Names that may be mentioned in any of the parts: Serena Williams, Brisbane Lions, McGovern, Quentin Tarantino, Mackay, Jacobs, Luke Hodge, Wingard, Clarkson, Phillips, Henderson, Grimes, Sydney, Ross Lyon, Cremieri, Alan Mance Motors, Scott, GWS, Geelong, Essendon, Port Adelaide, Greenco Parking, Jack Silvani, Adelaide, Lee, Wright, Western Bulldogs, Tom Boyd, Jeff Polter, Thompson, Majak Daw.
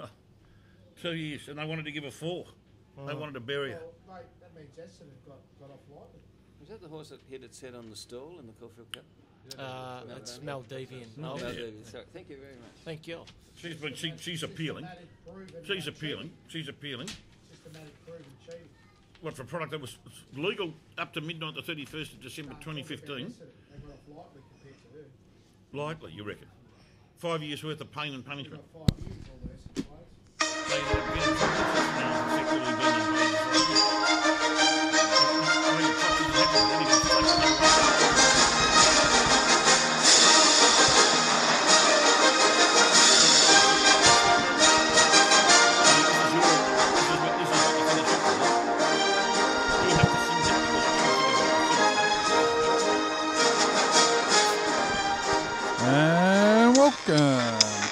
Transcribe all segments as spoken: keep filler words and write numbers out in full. oh, two years, and they wanted to give her four. Oh. They wanted to bury her. Well, mate, that means Essendon got, got off lightly. Was that the horse that hit its head on the stool in the Caulfield Cup? Uh, no, it's no, no, Maldivian. Maldivian. Maldivian. Sorry. Thank you very much. Thank you. She's been, she, she's appealing. She's appealing. She's appealing. Systematic proven cheating. What, for a product that was legal up to midnight the thirty-first of December twenty fifteen? Lightly, you reckon? Five years worth of pain and punishment.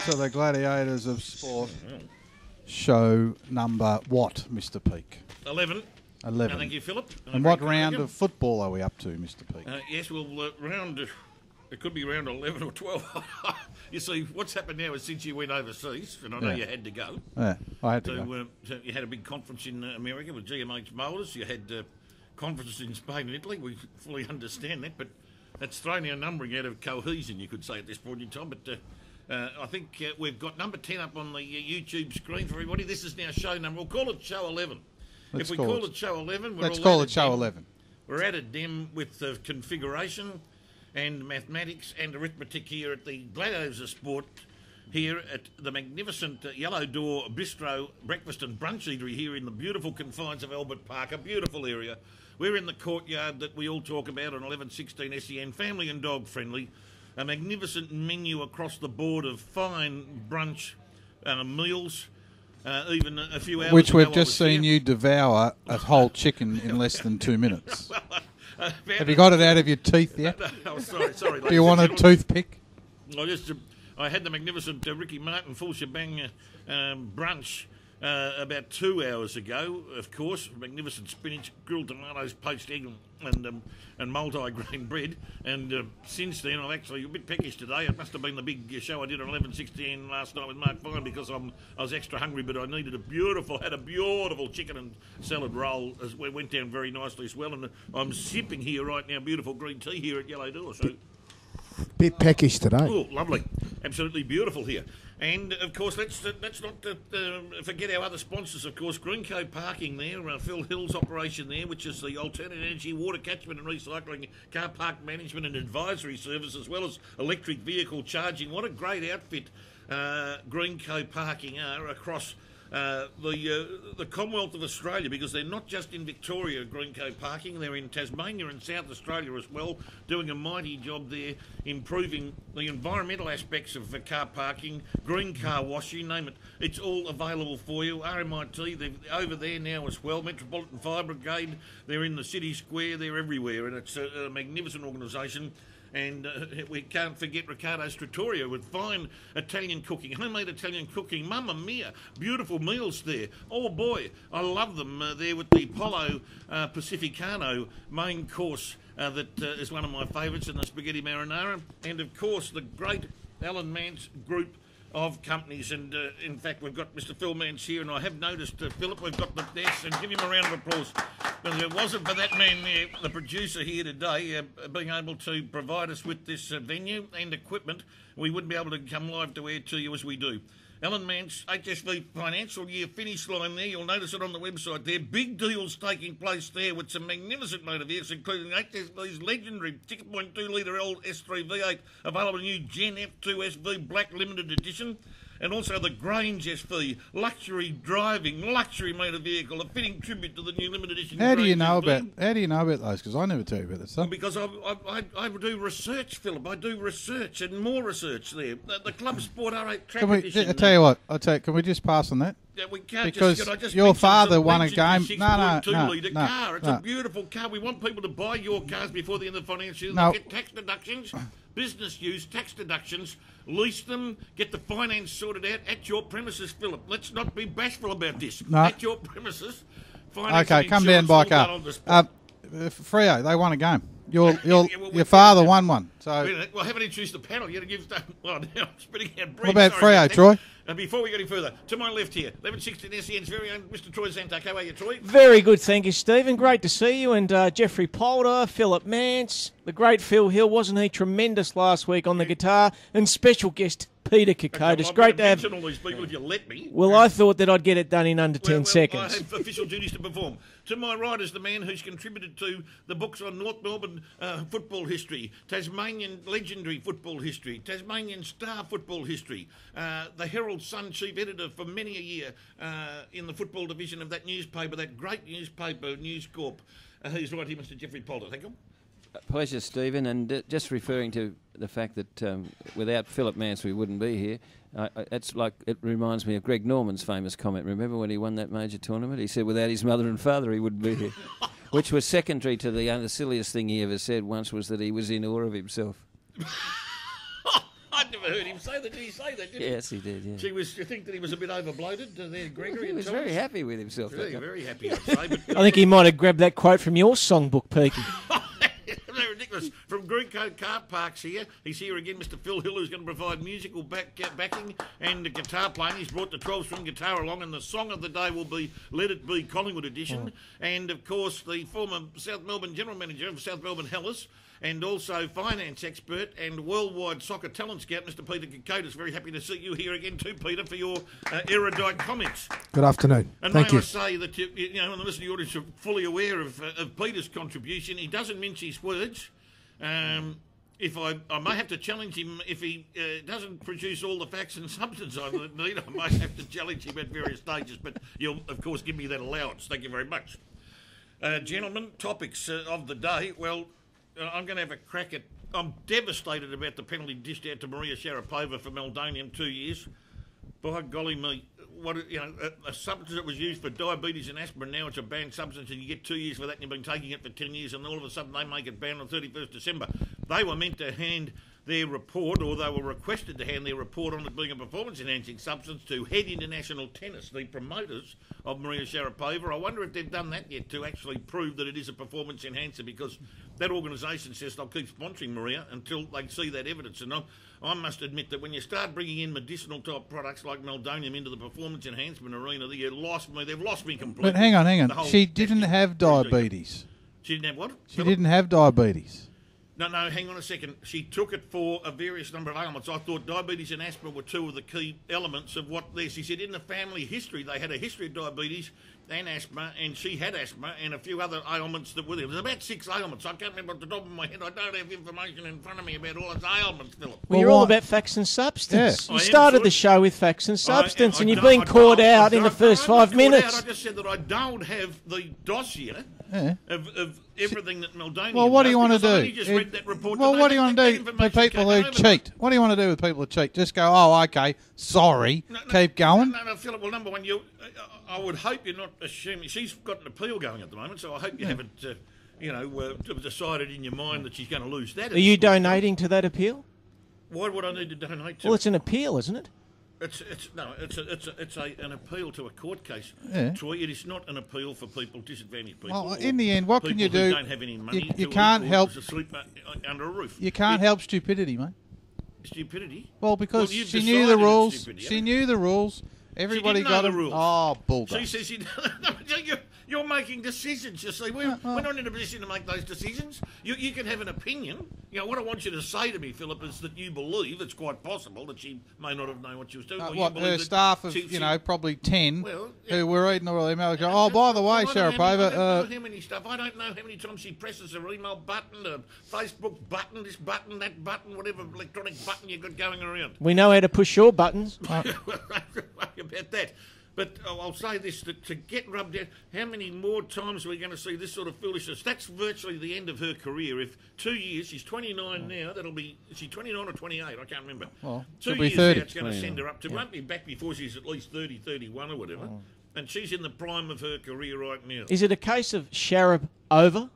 So the Gladiators of Sport show number what, Mister Peake? Eleven. Eleven. Thank you, Philip. And, and what round of football are we up to, Mister Peake? Uh, yes, well, uh, round, uh, it could be round eleven or twelve. You see, what's happened now is since you went overseas, and I know yeah. you had to go. Yeah, I had to so, go. Uh, so you had a big conference in uh, America with G M H Moulders. You had uh, conferences in Spain and Italy. We fully understand that, but that's thrown our numbering out of cohesion, you could say, at this point in time, but... Uh, Uh, I think uh, we've got number ten up on the uh, YouTube screen for everybody. This is now show number. We'll call it show eleven. Let's if we call it, it show eleven, we're let's all call it show eleven. We're at a dem with the uh, configuration and mathematics and arithmetic here at the Gladiators of Sport, here at the magnificent uh, Yellow Door Bistro Breakfast and Brunch Eatery here in the beautiful confines of Albert Park, a beautiful area. We're in the courtyard that we all talk about on eleven sixteen S E N, family and dog friendly. A magnificent menu across the board of fine brunch uh, meals, uh, even a few hours. Which we've just seen here. You devour a whole chicken in less than two minutes. Well, uh, have you got it out of your teeth yet? No, no, oh, sorry, sorry. Do you want a toothpick? I just, uh, I had the magnificent uh, Ricky Martin full shebang uh, um, brunch uh, about two hours ago. Of course, magnificent spinach, grilled tomatoes, poached egg, and um, and multi-grain bread, and uh, since then I'm actually a bit peckish today. It must have been the big show I did on eleven sixteen last night with Mark Fine, because I'm, I was extra hungry, but I needed a beautiful, had a beautiful chicken and salad roll as we went down very nicely as well, and I'm sipping here right now beautiful green tea here at Yellow Door. So bit peckish today. Oh, lovely. Absolutely beautiful here. And, of course, let's, uh, let's not uh, forget our other sponsors, of course. Greenco Parking there, uh, Phil Hill's operation there, which is the alternate energy, water catchment and recycling, car park management and advisory service, as well as electric vehicle charging. What a great outfit uh, Greenco Parking are across Uh, the uh, the Commonwealth of Australia, because they're not just in Victoria, Greenco Parking, they're in Tasmania and South Australia as well, doing a mighty job there, improving the environmental aspects of uh, car parking, green car wash, you name it, it's all available for you. R M I T, they're over there now as well, Metropolitan Fire Brigade, they're in the city square, they're everywhere, and it's a, a magnificent organisation. And uh, we can't forget Riccardo Strattoria with fine Italian cooking, homemade Italian cooking. Mamma mia, beautiful meals there. Oh boy, I love them uh, there with the Polo uh, Pacificano main course uh, that uh, is one of my favourites, and the spaghetti marinara. And of course, the great Alan Mance Group of companies. And uh, in fact, we've got Mister Phil Mance here, and I have noticed, uh, Philip, we've got the desk, and give him a round of applause. Because if it wasn't for that man there, the producer here today, uh, being able to provide us with this uh, venue and equipment, we wouldn't be able to come live to air to you as we do. Alan Mance, H S V financial year finish line there. You'll notice it on the website there. Big deals taking place there with some magnificent motor vehicles, including H S V's legendary six point two litre old S three V eight, available in new Gen F two S V Black Limited Edition, and also the Grange S V, luxury driving, luxury motor vehicle, a fitting tribute to the new limited edition. How do you know about? How do you know about those? Because I never tell you about that stuff. Because I, I, I do research, Philip. I do research and more research there. The, the Club Sport R eight track edition. I tell you what. I tell. You, can we just pass on that? Yeah, we can't because just, I just your father won a game. No, no, no, litre no, car. It's no. a beautiful car. We want people to buy your cars before the end of the financial year. No. Get tax deductions, business use tax deductions. Lease them, get the finance sorted out at your premises, Philip. Let's not be bashful about this. No. At your premises, finance okay, come down by car. Uh, Freo, they won a game. Your your yeah, well, your father won one. So well, I haven't introduced the panel yet. It gives. Well, now I'm spitting out bread. What about Freo, Troy? And before we go any further, to my left here, eleven sixteen S E N's very own Mister Troy Zantak. How are you, Troy? Very good, thank you, Stephen. Great to see you. And uh, Jeffrey Polder, Philip Mance, the great Phil Hill. Wasn't he tremendous last week on the guitar? And special guest Peter Kokodas. Okay, great to have all these people if you let me. Well, I thought that I'd get it done in under well, ten well, seconds. I have official duties to perform. To my right is the man who's contributed to the books on North Melbourne uh, football history, Tasmanian legendary football history, Tasmanian star football history, uh, the Herald Sun chief editor for many a year uh, in the football division of that newspaper, that great newspaper, News Corp. Uh, he's right here, Mister Jeffrey Polder. Thank you. Pleasure, Stephen, and uh, just referring to the fact that um, without Philip Mance we wouldn't be here. Uh, it's like it reminds me of Greg Norman's famous comment. Remember when he won that major tournament? He said, "Without his mother and father, he wouldn't be here," which was secondary to the, uh, the silliest thing he ever said once was that he was in awe of himself. I'd never heard him say that. Did he say that? Didn't yes, he did. Yeah. She was. You think that he was a bit overbloated? Uh, there, Gregory. He was very happy with himself. Very, that very happy. I'd say, but I think he might have grabbed that quote from your songbook, Peaky. Ridiculous. From Green Coat Car Parks here. He's here again, Mister Phil Hill, who's going to provide musical back, uh, backing and uh, guitar playing. He's brought the twelve-string guitar along, and the song of the day will be Let It Be Collingwood edition. Oh. And, of course, the former South Melbourne General Manager of South Melbourne Hellas and also finance expert and worldwide soccer talent scout, Mister Peter Kokodas. Very happy to see you here again too, Peter, for your uh, erudite comments. Good afternoon. And Thank may you. I say that, you, you know, and the listening audience are fully aware of, uh, of Peter's contribution. He doesn't mince his words. Um, if I, I may have to challenge him if he uh, doesn't produce all the facts and substance I need. I may have to challenge him at various stages, but you'll, of course, give me that allowance. Thank you very much. Uh, gentlemen, topics uh, of the day. Well, I'm going to have a crack at... I'm devastated about the penalty dished out to Maria Sharapova for Meldonium two years. By golly me, what you know, a, a substance that was used for diabetes and aspirin, now it's a banned substance and you get two years for that and you've been taking it for ten years and all of a sudden they make it banned on thirty-first of December. They were meant to hand their report, or they were requested to hand their report on it being a performance-enhancing substance to Head International Tennis, the promoters of Maria Sharapova. I wonder if they've done that yet to actually prove that it is a performance enhancer, because that organisation says they'll keep sponsoring Maria until they see that evidence. And I, I must admit that when you start bringing in medicinal-type products like Meldonium into the performance enhancement arena, you lost me. They've lost me completely. But hang on, hang on. She didn't have diabetes. She didn't have what? She Philip? didn't have diabetes. No, no, hang on a second. She took it for a various number of ailments. I thought diabetes and aspirin were two of the key elements of what this. She said in the family history, they had a history of diabetes and asthma, and she had asthma and a few other ailments that were there. There's about six ailments. I can't remember at the top of my head. I don't have information in front of me about all those ailments, Philip. Well, you're all about facts and substance. Yeah. You started the show with facts and substance, I, I, I and you've been I, caught I, out I, I, in I, the first I, I, five I minutes. Out. I just said that I don't have the dossier yeah. of... of everything that Meldonium... Well, what do you want to do? Read that report well, what do you want to do with people who cheat? What do you want to do with people who cheat? Just go, oh, okay, sorry, no, no, keep going? No, no, no, Philip, well, number one, you, I would hope you're not assuming... She's got an appeal going at the moment, so I hope you yeah. haven't, uh, you know, uh, decided in your mind that she's going to lose that. Are you donating to that appeal? Why would I need to donate to Well, it? it's an appeal, isn't it? It's, it's, no, it's, a, it's, a, it's a, an appeal to a court case, yeah. Troy. It is not an appeal for people, disadvantaged people. Well, in the end, what can you do? Don't have any money. You, you can't help... Sleep under a roof. You can't it, help stupidity, mate. Stupidity? Well, because well, she knew the rules. She knew the rules. Everybody got the rules. Oh, bulldog. She says she... you're, you're making decisions, you see. We're, uh, uh, we're not in a position to make those decisions. You, you can have an opinion. You know, what I want you to say to me, Philip, is that you believe it's quite possible that she may not have known what she was doing. Uh, or what, you her staff of, she, you know, probably ten well, yeah. who were reading all the emails go, oh, by the way, Sharapova... I don't know how many stuff. I don't know how many times she presses her email button, her Facebook button, this button, that button, whatever electronic button you've got going around. We know how to push your buttons. I don't worry about that. But oh, I'll say this, that to get rubbed out, how many more times are we going to see this sort of foolishness? That's virtually the end of her career. If two years, she's twenty-nine now, that'll be, is she twenty-nine or twenty-eight? I can't remember. Well, two years now, it's going to send her up to, yeah. won't be back before she's at least thirty, thirty-one or whatever. Oh. And she's in the prime of her career right now. Is it a case of Sharab over?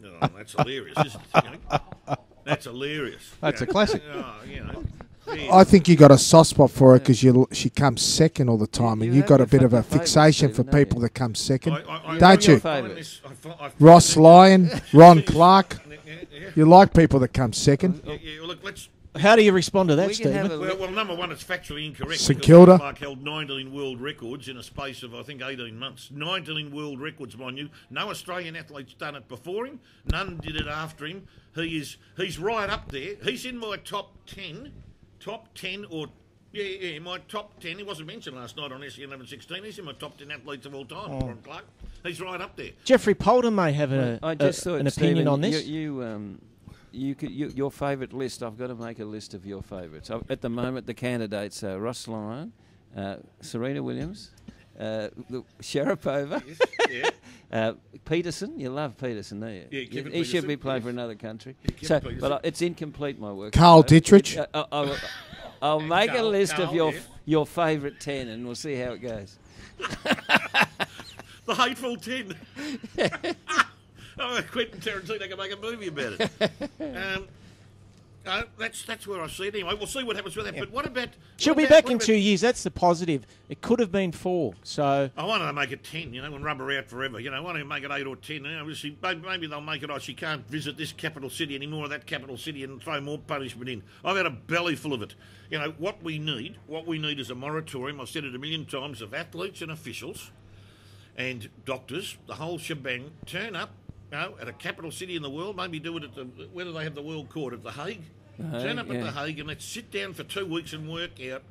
No, oh, that's hilarious, isn't it? You know? That's hilarious. That's you know? a classic. Oh, you know. Yeah. I think you got a soft spot for her because yeah. she comes second all the time, yeah, you and you got a bit of a fixation for people that come second, I, I, I, don't you? This, I, I Ross Lyon, Ron Clark, yeah, yeah. you like people that come second. Yeah, yeah, look, let's, How do you respond to that, we Stephen? Well, well, number one, it's factually incorrect. St Kilda. Mark held nineteen world records in a space of, I think, eighteen months. nineteen world records, mind you. No Australian athlete's done it before him. None did it after him. He is, he's right up there. He's in my top ten. Top ten or... Yeah, yeah, my top ten. He wasn't mentioned last night on S C eleven sixteen. He's in my top ten athletes of all time, oh. Ron Clark. He's right up there. Geoffrey Polder may have a, I just a, an opinion Stephen, on this. You... you um You could, you, your favourite list, I've got to make a list of your favourites. Uh, at the moment, the candidates are Ross Lyon, uh, Serena Williams, uh, Sharapova, yes, yeah. uh, Peterson. You love Peterson, don't you? Yeah, you he Peterson, should be playing yes. for another country. Yeah, so, but uh, it's incomplete, my work. Carl Dittrich. It, uh, I'll, I'll make Carl, a list Carl, of your yeah. your favourite ten, and we'll see how it goes. The hateful ten. Oh, Quentin Tarantino can make a movie about it. um, uh, that's that's where I see it anyway. We'll see what happens with that. Yeah. But what about... She'll what be about, back in two years. That's the positive. It could have been four. So I wanted to make it ten, you know, and rub her out forever. You know, I wanted to make it eight or ten. You know, she, maybe they'll make it, oh, she can't visit this capital city anymore or that capital city and throw more punishment in. I've had a belly full of it. You know, what we need, what we need is a moratorium. I've said it a million times, of athletes and officials and doctors, the whole shebang, turn up, no, at a capital city in the world, maybe do it at the... Where do they have the World Court? At the Hague? The Turn Hague, up yeah. at the Hague and let's sit down for two weeks and work out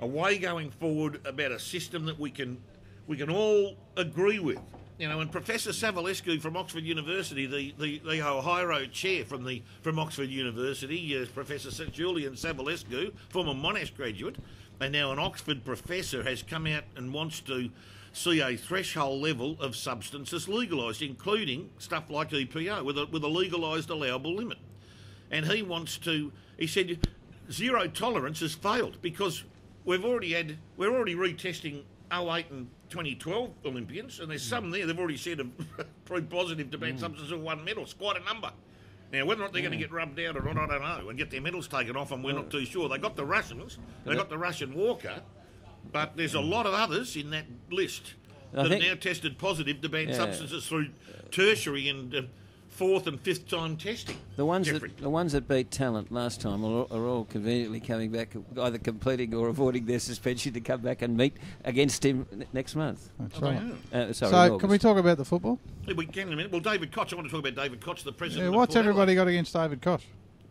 a way going forward about a system that we can we can all agree with. You know, and Professor Savulescu from Oxford University, the, the, the Ohio chair from the from Oxford University, uh, Professor Julian Savulescu, former Monash graduate, and now an Oxford professor, has come out and wants to see a threshold level of substances legalised, including stuff like E P O, with a, with a legalised allowable limit. And he wants to, he said, zero tolerance has failed because we've already had, we're already retesting oh eight and twenty twelve Olympians, and there's some there, they've already said proved positive to banned mm. substances of one medal. It's quite a number. Now, whether or not they're yeah. going to get rubbed out or not, I don't know, and get their medals taken off, and we're not too sure. They got the Russians, they got the Russian Walker, but there's a lot of others in that list that have now tested positive to banned yeah. substances through tertiary and uh, fourth and fifth time testing. The ones Jeffrey. that the ones that beat talent last time are all, are all conveniently coming back, either completing or avoiding their suspension to come back and meet against him next month. That's right. Uh, sorry, so can we talk about the football? Yeah, we can in a minute. Well, David Koch. I want to talk about David Koch, the president. Yeah, what's of everybody got against David Koch?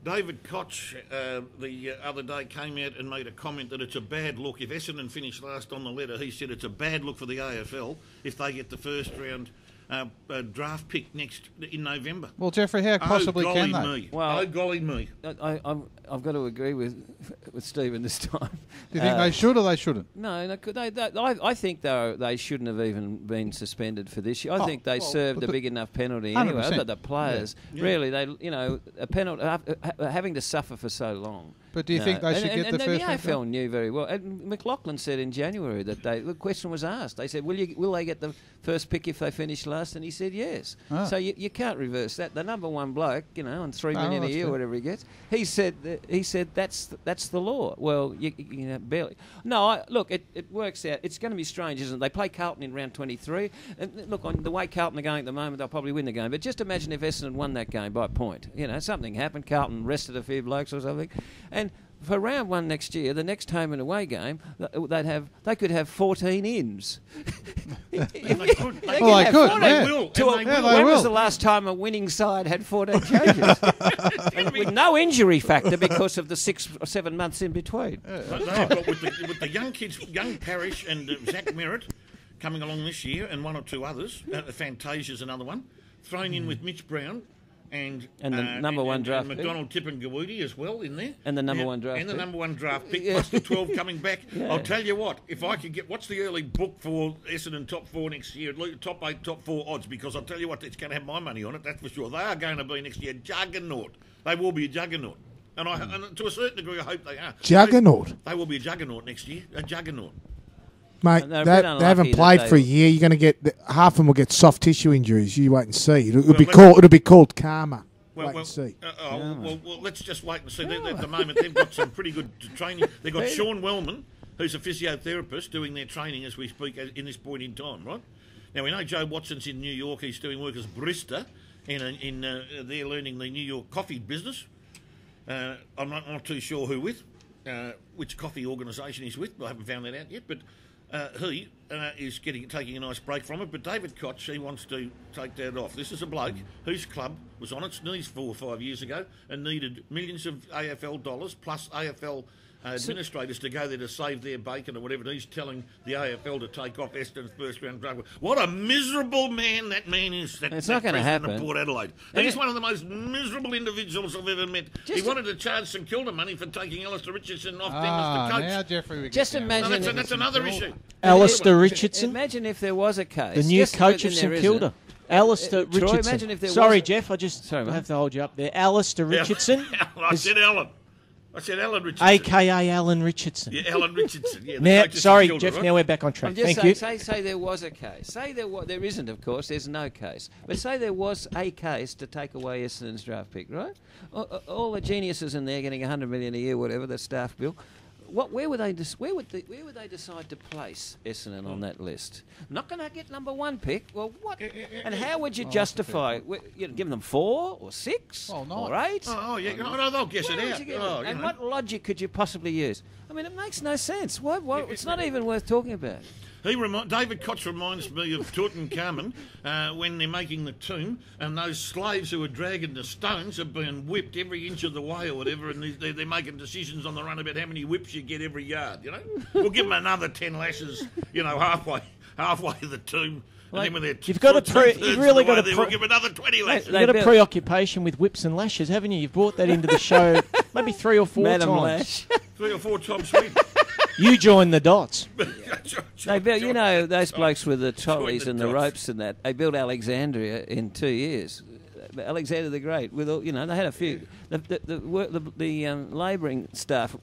David Koch uh, the uh, other day came out and made a comment that it's a bad look. If Essendon finished last on the ladder, he said it's a bad look for the A F L if they get the first round uh, uh, draft pick next in November. Well, Geoffrey, how possibly oh, can they? Me. Well, oh, golly me. I, I'm, I've got to agree with with Stephen this time. Do you think uh, they should or they shouldn't? No, no they, they, I, I think they shouldn't have even been suspended for this year. I oh, think they well, served a big enough penalty anyway. one hundred percent. But the players, yeah. really, they you know, a penalty uh, having to suffer for so long. But do you no. think they should and, get and, the and first? The A F L knew very well. And McLaughlin said in January that they, the question was asked. They said, "Will you? Will they get the first pick if they finish last?" And he said, "Yes." Ah. So you, you can't reverse that. The number one bloke, you know, on three oh, million a year, good. whatever he gets, he said, that he said that's th that's the law. Well, you, you know, barely. No, I, look, it, it works out. It's going to be strange, isn't it? They play Carlton in round twenty-three, and look, on the way Carlton are going at the moment, they'll probably win the game. But just imagine if Essendon won that game by a point. You know, something happened. Carlton rested a few blokes or something, and And for round one next year, the next home and away game, they'd have they could have fourteen ins. Well, they could. They, could well, they, could, yeah. they will. To a, they yeah, when they was will. the last time a winning side had fourteen changes? And with no injury factor because of the six or seven months in between. Yeah. No, but with, the, with the young kids, young Parrish and uh, Zach Merritt coming along this year, and one or two others. Uh, Fantasia's another one. Thrown mm. in with Mitch Brown. And, and the uh, number and, one and, draft and McDonald, pick. Tip and Gawudi as well in there. And the number yeah, one draft pick. And the pick. number one draft pick, yeah. plus the twelve coming back. Yeah. I'll tell you what, if I could get... What's the early book for Essendon top four next year? Top eight, top four odds, because I'll tell you what, it's going to have my money on it, that's for sure. They are going to be next year juggernaut. They will be a juggernaut. And, I, and to a certain degree, I hope they are. Juggernaut? They will be a juggernaut next year. A juggernaut. Mate, they, they haven't played for a year. You're going to get half of them will get soft tissue injuries. You wait and see. It'll, it'll well, be called. It'll be called karma. Well, wait well, and see. Uh, oh, yeah. well, well, let's just wait and see. They, at the moment, they've got some pretty good training. They've got Sean Wellman, who's a physiotherapist, doing their training as we speak in this point in time. Right now, we know Joe Watson's in New York. He's doing work as barista, in a, in uh, they're learning the New York coffee business. Uh, I'm not, not too sure who with, uh, which coffee organisation he's with. I haven't found that out yet, but uh, he uh, is getting taking a nice break from it. But David Koch, he wants to take that off. This is a bloke whose club was on its knees four or five years ago and needed millions of A F L dollars plus A F L uh, administrators so, to go there to save their bacon or whatever. And he's telling the A F L to take off Essendon's first round draft. What a miserable man that man is. That, it's that not going to happen. Of Port Adelaide. And he's it, one of the most miserable individuals I've ever met. He wanted to charge St Kilda money for taking Alistair Richardson off ah, them as the coach. Now Jeffrey, we just imagine. No, that's, a, that's another issue. Alistair Richardson. Imagine if there was a case. The new just coach of St Kilda. Alistair uh, Richardson. Troy, imagine if there Sorry, was Jeff, I just Sorry, have to hold you up there. Alistair Richardson. I said Alan. I said Alan Richardson. A K A Alan Richardson. Yeah, Alan Richardson. Yeah, now, sorry, Jeff, children, right? Now we're back on track. I'm just Thank saying, you. Say, say there was a case. Say there was, there isn't, of course, there's no case. But say there was a case to take away Essendon's draft pick, right? All, all the geniuses in there getting one hundred million dollars a year, whatever, the staff bill. What, where, would they, where, would they, where would they decide to place Essendon on that list? Not going to get number one pick. Well, what? And how would you oh, justify? You know, give them four or six oh, no. or eight? Oh, oh yeah. Oh, no, they'll guess where it out. Oh, and know. What logic could you possibly use? I mean, it makes no sense. Why, why, it's not even worth talking about. He remi David Koch reminds me of Tutankhamun uh, when they're making the tomb and those slaves who are dragging the stones are being whipped every inch of the way or whatever, and they're, they're making decisions on the run about how many whips you get every yard, you know? We'll give them another ten lashes, you know, halfway halfway to the tomb. Like, and then when you've got a you've really got a we'll give another twenty lashes. You've got a preoccupation with whips and lashes, haven't you? You've brought that into the show maybe three or four Madam times. Lash. Three or four times sweet. You join the dots. They built, you know, those blokes with the trolleys and the ropes and that. They built Alexandria in two years. Alexander the Great, with all, you know, they had a few. The the the, the, the, the um, labouring staff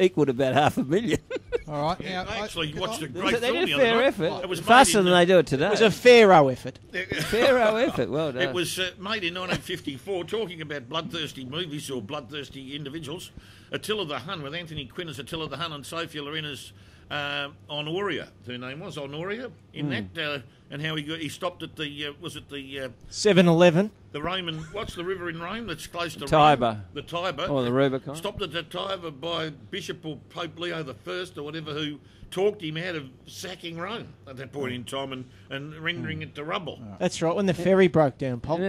equalled about half a million. All right. Now, I actually I, watched I, a great film. They did a fair the effort. It was faster than they do it today. It was a Pharaoh effort. Pharaoh effort. Well done. It was uh, made in nineteen fifty-four. Talking about bloodthirsty movies or bloodthirsty individuals. Attila the Hun, with Anthony Quinn as Attila the Hun and Sophia Loren as uh, Honoria. Her name was Honoria in mm. that. Uh, and how he got, he stopped at the uh, was it the seven eleven? Uh, the Roman. What's the river in Rome that's close to Tiber? Rome? The Tiber. Or the Rubicon. Stopped at the Tiber by Bishop or Pope Leo the First or whatever, who talked him out of sacking Rome at that point in time and, and rendering mm. it to rubble. That's right. When the ferry broke down, Pop. Could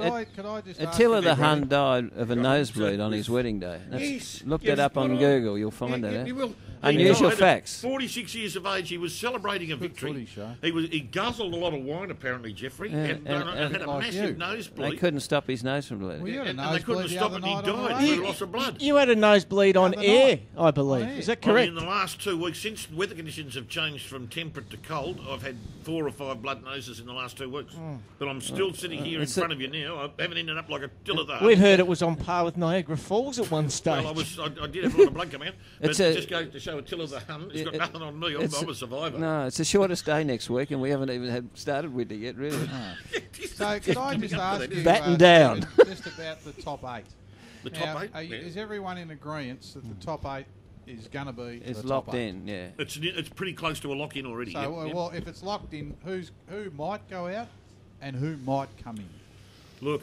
I? Could I just? Attila the Hun died of a nosebleed on his wedding day. That's, yes, look yes, that up on I, Google. You'll find yeah, that. You will. Unusual facts. forty-six years of age, he was celebrating a victory. He was. He guzzled a lot of wine, apparently, Jeffrey. Yeah, and, and, and, and had a like massive you. nosebleed. They couldn't stop his nose from bleeding. Well, yeah, and they couldn't stop it. He died through loss of blood. You had a nosebleed on air, I believe. Is that correct? In the last two weeks, since weather conditions have changed from temperate to cold, I've had four or five blood noses in the last two weeks. Mm. But I'm still sitting here it's in front of you now. I haven't ended up like a dill of that. We've heard it was on par with Niagara Falls at one stage. Well, I, was, I, I did have a lot of blood come out. But it just goes to show Attila the Hun. It's got it, nothing on me. I'm, I'm a survivor. No, it's the shortest day next week, and we haven't even had started with it yet, really. So could I just ask you, batten uh, down, just about the top eight? The now, top eight? Are you, yeah. Is everyone in agreement that the top eight is going to be it's locked in, yeah. It's it's pretty close to a lock in already. So, yep, yep. Well, if it's locked in, who's who might go out, and who might come in? Look,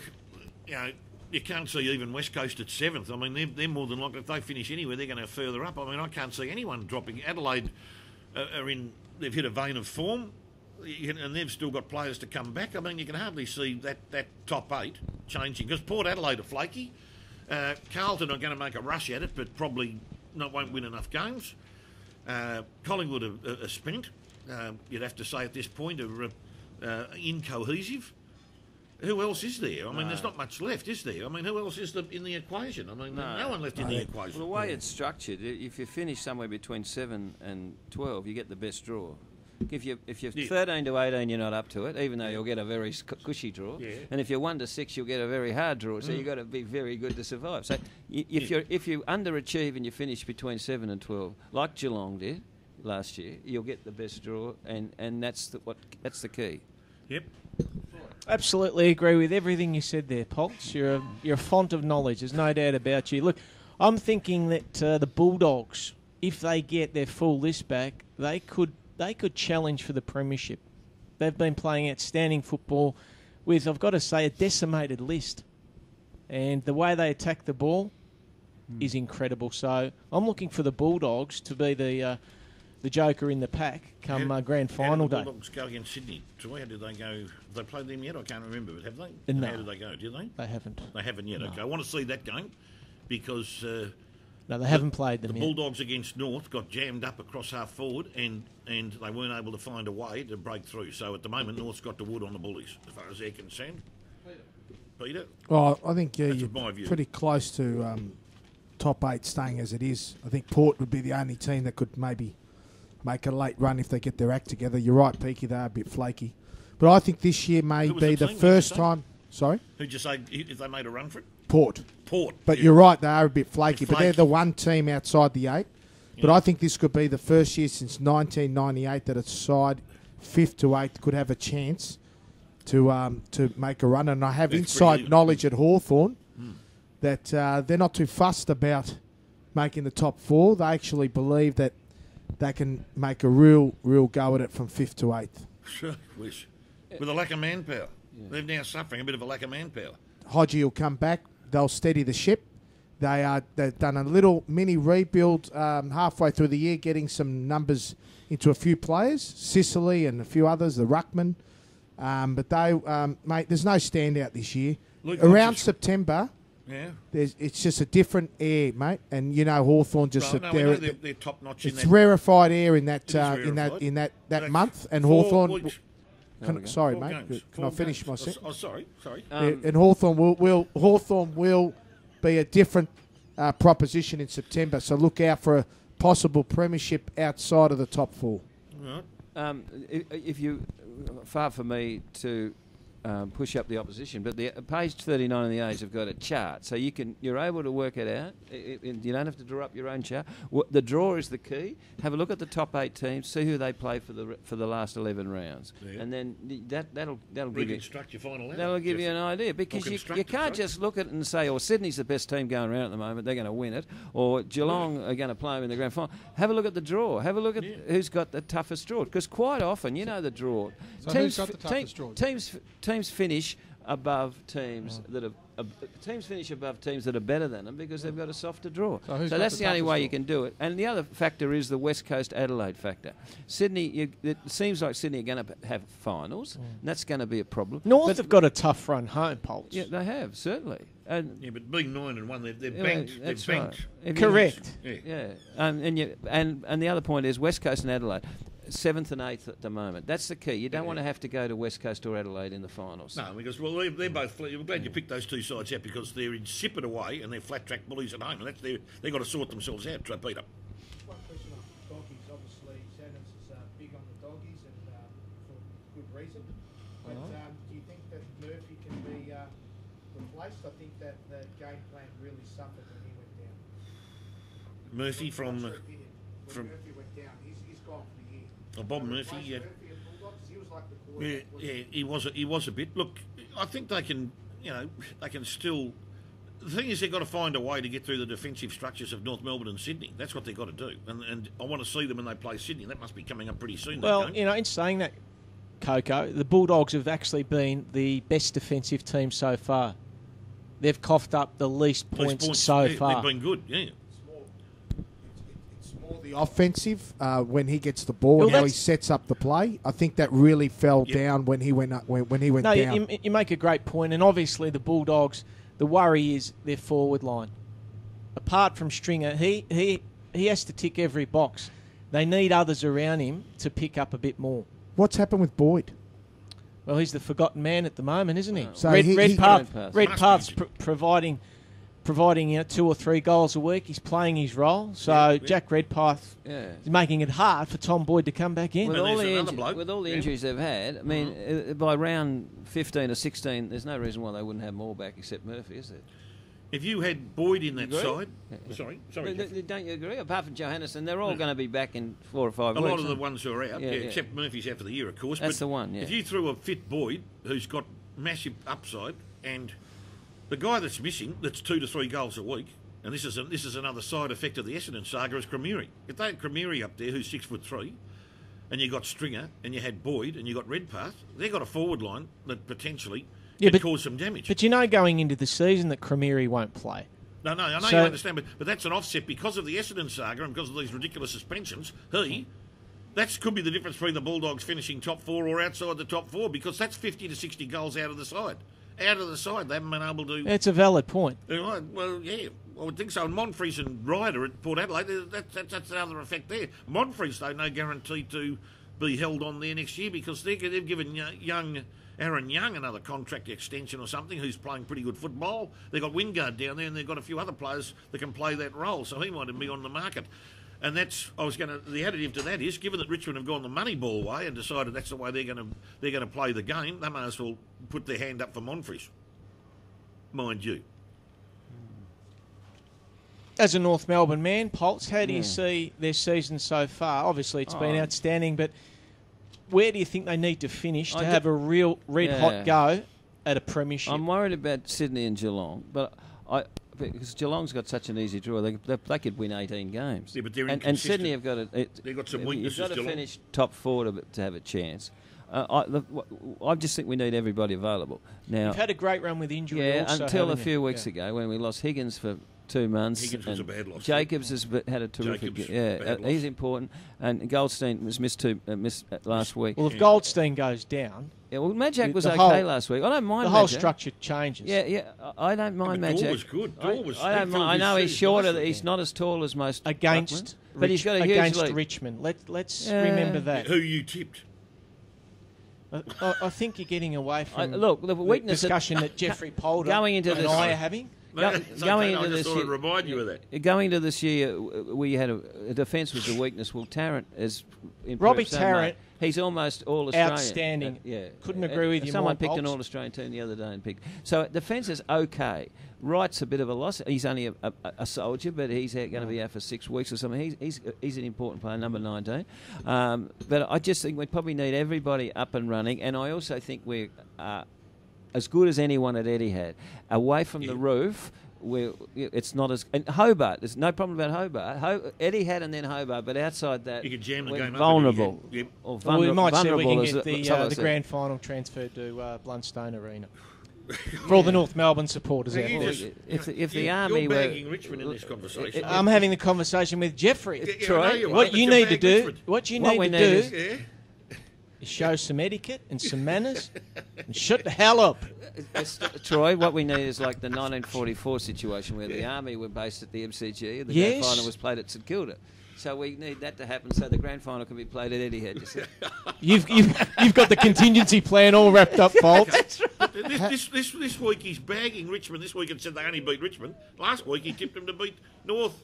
you know, you can't see even West Coast at seventh. I mean, they're they're more than likely if they finish anywhere, they're going to further up. I mean, I can't see anyone dropping. Adelaide uh, are in. They've hit a vein of form, and they've still got players to come back. I mean, you can hardly see that that top eight changing because Port Adelaide are flaky. Uh, Carlton are going to make a rush at it, but probably. Not won't win enough games. Uh, Collingwood are, are spent. Uh, you'd have to say at this point are uh, incohesive. Who else is there? I mean, no. There's not much left, is there? I mean, who else is the, in the equation? I mean, no, no one left no. in the equation. Well, the way it's structured, if you finish somewhere between seven and twelve, you get the best draw. If you if you're yeah. thirteen to eighteen, you're not up to it, even though yeah. you'll get a very cushy draw. Yeah. And if you're one to six, you'll get a very hard draw. So mm. you've got to be very good to survive. So y if yeah. you if you underachieve and you finish between seven and twelve, like Geelong did last year, you'll get the best draw, and and that's the, what that's the key. Yep. Absolutely agree with everything you said there, Polks. You're a, you're a font of knowledge. There's no doubt about you. Look, I'm thinking that uh, the Bulldogs, if they get their full list back, they could. They could challenge for the premiership. They've been playing outstanding football with, I've got to say, a decimated list. and the way they attack the ball mm. is incredible. So I'm looking for the Bulldogs to be the uh, the joker in the pack come how, uh, grand final day. How did the Bulldogs day. go against Sydney? So how did they go? Have they played them yet? I can't remember, but have they? No. How did they go? Did they? They haven't. They haven't yet. No. Okay, I want to see that game because... Uh, no, they haven't the, played them the yet. The Bulldogs against North got jammed up across half forward and, and they weren't able to find a way to break through. So at the moment, North's got the wood on the Bullies, as far as they're concerned. Peter? Well, I think uh, you're pretty close to um, top eight staying as it is. I think Port would be the only team that could maybe make a late run if they get their act together. You're right, Peaky, they are a bit flaky. But I think this year may be the, the first time... Sorry? Who'd you say if they made a run for it? Port. Port. But yeah. you're right, they are a bit flaky, flaky. But they're the one team outside the eight. Yeah. But I think this could be the first year since nineteen ninety-eight that a side fifth to eighth could have a chance to um, to make a run. And I have That's inside knowledge at Hawthorn mm. that uh, they're not too fussed about making the top four. They actually believe that they can make a real, real go at it from fifth to eighth. Sure, wish. With a lack of manpower. Yeah. They're now suffering a bit of a lack of manpower. Hodgie will come back. They'll steady the ship. They are, they've done a little mini rebuild um, halfway through the year, getting some numbers into a few players, Sicily and a few others, the Ruckman. Um, but, they, um, mate, there's no standout this year. Luke Around September, yeah. there's, it's just a different air, mate. And, you know, Hawthorn just... Well, no, they're, they're, they're top-notch in that... It's rarefied air in that uh, in that, in that, that month. And Hawthorn... Can, sorry, Four mate. Games. Can Four I finish games. my sentence? Oh, sorry, sorry. Um, and Hawthorn will, will Hawthorn will be a different uh, proposition in September, so look out for a possible premiership outside of the top four. Right. Um, if, if you, far for me to um, push up the opposition, but the page thirty-nine of the A's have got a chart, so you can you're able to work it out. It, it, you don't have to draw up your own chart. The draw is the key. Have a look at the top eight teams, see who they play for the for the last eleven rounds, yeah. and then that that'll that'll give you your final out, that'll give you an idea because you you can't just look at it and say, "Oh, Sydney's the best team going around at the moment; they're going to win it," or Geelong yeah. are going to play them in the grand final. Have a look at the draw. Have a look at yeah. who's got the toughest draw, because quite often you know the draw. So teams who's got the toughest draw? Teams. Teams finish above teams oh. that are uh, teams finish above teams that are better than them because yeah. they've got a softer draw. So, so that's the, the only way draw? you can do it. And the other factor is the West Coast Adelaide factor. Sydney, you, it seems like Sydney are going to have finals. Yeah. And that's going to be a problem. North but have got a tough run home, Polts. Yeah, they have certainly. And yeah, but being nine and one, they're, they're yeah, banked. They're right. banked. If Correct. Yeah. yeah. Um, and you and and the other point is West Coast and Adelaide. Seventh and eighth at the moment. That's the key. You don't yeah. want to have to go to West Coast or Adelaide in the finals. No, because well, they're, they're both. I'm glad you picked those two sides out because they're insipid away and they're flat track bullies at home. And that's their, they've got to sort themselves out, try beat up. One question on the doggies. Obviously, Sanders is uh, big on the doggies and uh, for good reason. But um, do you think that Murphy can be uh, replaced? I think that the game plan really suffered when he went down. Murphy from from. from Murphy went down. He's, he's gone. Oh, Bob Murphy, yeah, yeah, yeah, he was, a, he was a bit. Look, I think they can, you know, they can still. The thing is, they've got to find a way to get through the defensive structures of North Melbourne and Sydney. That's what they've got to do, and and I want to see them when they play Sydney. That must be coming up pretty soon. Well, you know, in saying that, Coco, the Bulldogs have actually been the best defensive team so far. They've coughed up the least points, points so yeah, far. They've been good, yeah. The offensive uh, when he gets the ball well, and how he sets up the play, I think that really fell yep. down when he went up, when, when he went no, down. No, you, you make a great point, and obviously the Bulldogs, the worry is their forward line. Apart from Stringer, he he he has to tick every box. They need others around him to pick up a bit more. What's happened with Boyd? Well, he's the forgotten man at the moment, isn't he? So Red, he, Red he, Path, he Red Path's pr providing. providing you know, two or three goals a week. He's playing his role. So yeah, yeah. Jack Redpath yeah. is making it hard for Tom Boyd to come back in. With, all the, with all the injuries yeah. they've had, I mean, mm. uh, by round fifteen or sixteen, there's no reason why they wouldn't have them all back except Murphy, is there? If you had Boyd in that side... Sorry, sorry. Don't you agree? Apart from Johannesson, they're all no. going to be back in four or five a weeks. A lot of the ones who are out, yeah, yeah, yeah. except Murphy's out for the year, of course. That's but the one, yeah. If you threw a fit Boyd, who's got massive upside and... The guy that's missing, that's two to three goals a week, and this is a, this is another side effect of the Essendon saga, is Cremieri. If they had Cremieri up there, who's six foot three, and you got Stringer, and you had Boyd, and you got Redpath, they've got a forward line that potentially yeah, it but, caused some damage. But you know going into the season that Cremieri won't play. No, no, I know so, you understand, but, but that's an offset because of the Essendon saga and because of these ridiculous suspensions. He, that could be the difference between the Bulldogs finishing top four or outside the top four because that's fifty to sixty goals out of the side. Out of the side, they haven't been able to... It's a valid point. Uh, well, yeah, I would think so. And Monfries and Ryder at Port Adelaide, that, that, that's another effect there. Monfries, though, no guarantee to be held on there next year because they, they've given young... Aaron Young, another contract extension or something, who's playing pretty good football. They've got Wingard down there and they've got a few other players that can play that role, so he might be on the market. And that's, I was going to, the additive to that is, given that Richmond have gone the money ball way and decided that's the way they're going to they're going to play the game, they may as well put their hand up for Monfries, mind you. As a North Melbourne man, Poltz, how do yeah. you see their season so far? Obviously, it's oh. been outstanding, but... Where do you think they need to finish to I have a real red-hot yeah. go at a premiership? I'm worried about Sydney and Geelong, but I because Geelong's got such an easy draw, they, they, they could win eighteen games. Yeah, but they're and, and Sydney have got a, it, they've got some weaknesses. You've got to Geelong. finish top four to, to have a chance. Uh, I, the, I just think we need everybody available now. You've had a great run with injury. Yeah, also, until a few you? weeks yeah. ago when we lost Higgins for. Two months. Higgins was a bad loss. Jacobs has had a terrific. Jacobs yeah, uh, he's important. And Goldstein was missed two uh, missed uh, last week. Well, if yeah. Goldstein goes down, yeah. Well, Majak was okay whole, last week. I don't mind. The whole Majak. structure changes. Yeah, yeah. I don't mind and Majak. Daw was good. Daw was. I, I don't mind. I know he's shorter. He's yeah. not as tall as most. Against, Rutland, Rich, but he's got a against huge lead. Richmond. Let Let's yeah. remember that. Who you tipped? I, I think you're getting away from I, look the weakness the discussion that, that Geoffrey Polder going into and I are having. Go, going into this year, remind you of that. Going into this year, we had a, a defence was a weakness. Well, Tarrant is Robbie so Tarrant. Much. He's almost all Australian. Outstanding. Uh, yeah, couldn't agree uh, with you. Someone more picked Poltz. an all Australian team the other day and picked. So defence is okay. Wright's a bit of a loss. He's only a, a, a soldier, but he's going to be out for six weeks or something. He's he's, he's an important player, number nineteen. Um, but I just think we probably need everybody up and running. And I also think we're. Uh, As good as anyone at Etihad, away from yeah. the roof, where it's not as and Hobart. There's no problem about Hobart. Ho, Etihad and then Hobart, but outside that, you could jam the game vulnerable. Up you get, yep. Or vulner well, we might say we can get the, uh, the grand final transferred to uh, Blundstone Arena for all yeah. the North Melbourne supporters. Out there. Just, if the, if you, the army you're bagging were Richmond in this conversation, it, it, I'm having the conversation with Geoffrey. Yeah, yeah, Troy, you what, right, you need to do, Richmond. what you need what to need do. Is, yeah. Show some etiquette and some manners and shut the hell up. Troy, what we need is like the nineteen forty-four situation where yeah. the Army were based at the M C G and the yes. grand final was played at St Kilda. So we need that to happen so the grand final can be played at Etihad. You see? You've, you've, you've got the contingency plan all wrapped up, Poltz. That's right. This, this, this, this week he's bagging Richmond. This week it said they only beat Richmond. Last week he tipped them to beat North.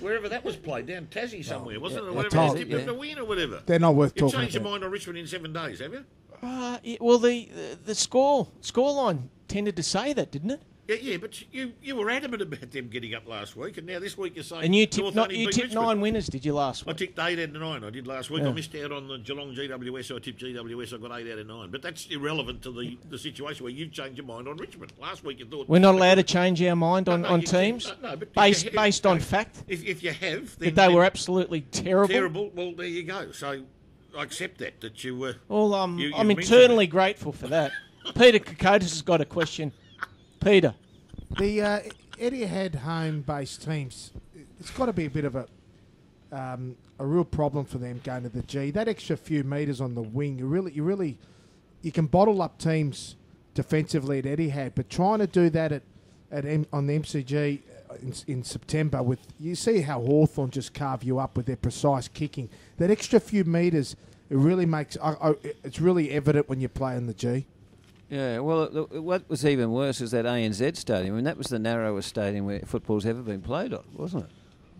Wherever that was played, down Tassie somewhere, wasn't yeah, it? Or whatever it is, tipped yeah. to win or whatever. They're not worth You've talking changed about. Your mind on Richmond in seven days, have you? Uh, yeah, well, the, the the score scoreline tended to say that, didn't it? Yeah, yeah, but you, you were adamant about them getting up last week, and now this week you're saying... And you tipped, not, you tipped nine winners, did you, last week? I tipped eight out of nine, I did last week. Yeah. I missed out on the Geelong G W S, I tipped G W S, I got eight out of nine. But that's irrelevant to the, the situation where you've changed your mind on Richmond. Last week you thought... We're not allowed to change our mind on, no, no, on teams? Can, no, no, but based, have, based on fact? If, if you have... Then that they were absolutely terrible? Terrible, well, there you go. So I accept that, that you were... Uh, well, um, you, I'm internally grateful for that. Peter Kokotis has got a question... Peter, the uh, Etihad home-based teams, it's got to be a bit of a um, a real problem for them going to the G. That extra few metres on the wing, you really, you really, you can bottle up teams defensively at Etihad, but trying to do that at at M on the M C G in, in September with you see how Hawthorn just carve you up with their precise kicking. That extra few metres, it really makes I, I, it's really evident when you play in the G. Yeah, well, what was even worse is that A N Z stadium, and that was the narrowest stadium where football's ever been played on, wasn't it?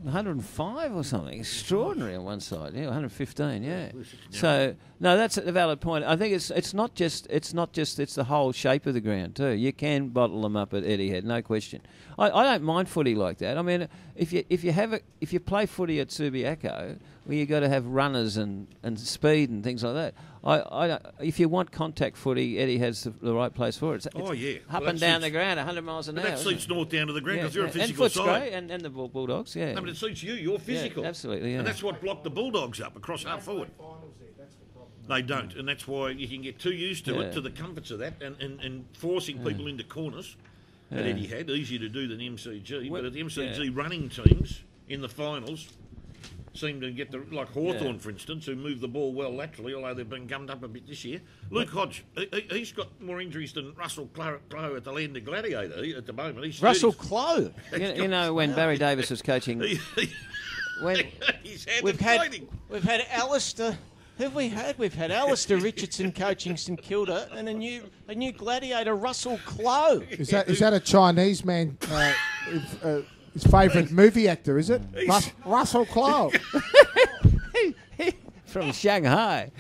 one hundred and five or something, extraordinary on one side, yeah, one hundred and fifteen, yeah. So, no, that's a valid point. I think it's it's not just it's not just it's the whole shape of the ground too. You can bottle them up at Etihad, no question. I, I don't mind footy like that. I mean, if you if you have a, if you play footy at Subiaco, well, you got to have runners and and speed and things like that. I, I, if you want contact footy, Etihad's the, the right place for it. It's, oh, yeah. Up well, and down suits, the ground, one hundred miles an but hour. That suits North down to the ground because yeah, you're yeah. a physical and side. Great, and, and the Bulldogs, yeah. No, but it suits you. You're physical. Yeah, absolutely, yeah. And that's what blocked the Bulldogs up across half forward. Finals there. That's the problem. They don't, and that's why you can get too used to yeah. it, to the comforts of that, and, and, and forcing yeah. people into corners yeah. that Eddie had, easier to do than M C G, well, but at the M C G yeah. running teams in the finals seem to get the, like Hawthorn, yeah. for instance, who moved the ball well laterally, although they've been gummed up a bit this year. Luke Hodge, he, he's got more injuries than Russell Clough at the Land of Gladiator he, at the moment. He's Russell Clough? You, you know, when Barry Davis was coaching... when he's had we've, had, we've had Alistair... Have we had? We've had Alistair Richardson coaching St Kilda and a new a new gladiator, Russell Clough. Is that is that a Chinese man? Uh, if, uh, his favourite movie actor, is it? Rus Russell Clough he, he, from Shanghai.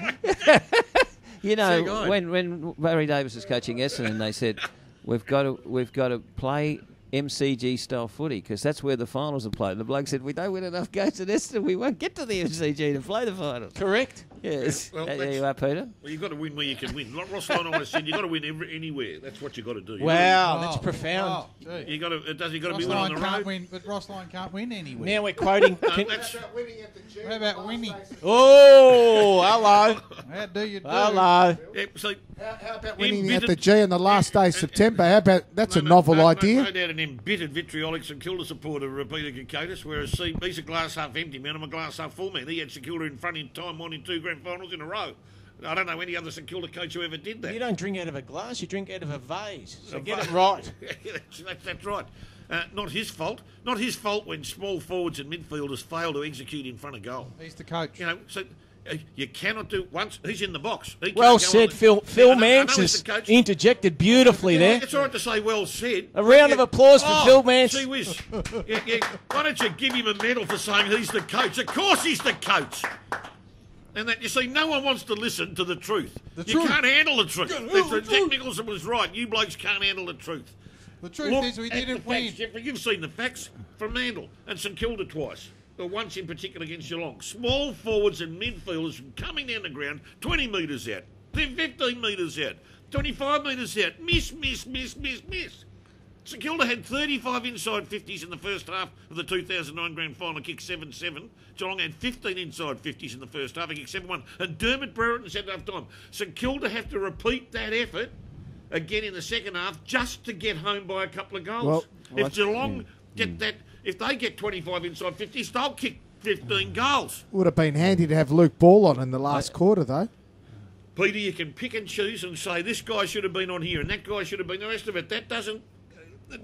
You know, Shanghai. when when Barry Davis was coaching Essendon, they said we've got to we've got to play M C G style footy because that's where the finals are played. The bloke said, we don't win enough games at Essendon, we won't get to the M C G to play the finals. Correct. Yes. Well, there you are, Peter. Well, you've got to win where you can win. Like Ross Lyon always said, you've got to win every, anywhere. That's what you've got to do. You wow, that's oh, profound. Oh, you got to. It does. You got to be winning on the road. Win, but Ross Lyon can't win anywhere. Now we're quoting. no, that's, how about winning at the gym? How about winning? Oh, hello. How do you do? Hello. Yeah, so how, how about winning at the G in the last day of September? How about that's no, a novel no, idea? No, no doubt, an embittered vitriolic St Kilda supporter repeated Kokotis, whereas see, he's a glass half empty man. I'm a glass half full man. He had St Kilda in front in time, one in two. Grand finals in a row. I don't know any other St Kilda coach who ever did that. You don't drink out of a glass, you drink out of a vase. So a get vase. It right. that's, that's, that's right. Uh, not his fault. Not his fault when small forwards and midfielders fail to execute in front of goal. He's the coach. You know, so uh, you cannot do once. He's in the box. He well said, Phil. Phil Mance has interjected beautifully yeah, there. It's all right to say well said. A round yeah. of applause for oh, Phil Mance. Gee whiz. yeah, yeah. Why don't you give him a medal for saying he's the coach? Of course he's the coach. And that, you see, no one wants to listen to the truth. The you truth. can't handle the truth. Jack Nicholson was right. You blokes can't handle the truth. The truth Look is we didn't win. Facts. You've seen the facts from Mandel and St Kilda twice, or once in particular against Geelong. Small forwards and midfielders from coming down the ground twenty metres out, then fifteen metres out, twenty-five metres out. Miss, miss, miss, miss, miss. St Kilda had thirty-five inside fifties in the first half of the two thousand nine Grand Final, kicked seven seven. Geelong had fifteen inside fifties in the first half, and kicked seven one. And Dermot Brereton said half time, St Kilda have to repeat that effort again in the second half just to get home by a couple of goals. Well, well, if Geelong yeah, get yeah. that, if they get twenty-five inside fifties, they'll kick fifteen goals. Would have been handy to have Luke Ball on in the last I, quarter, though. Peter, you can pick and choose and say this guy should have been on here and that guy should have been the rest of it. That doesn't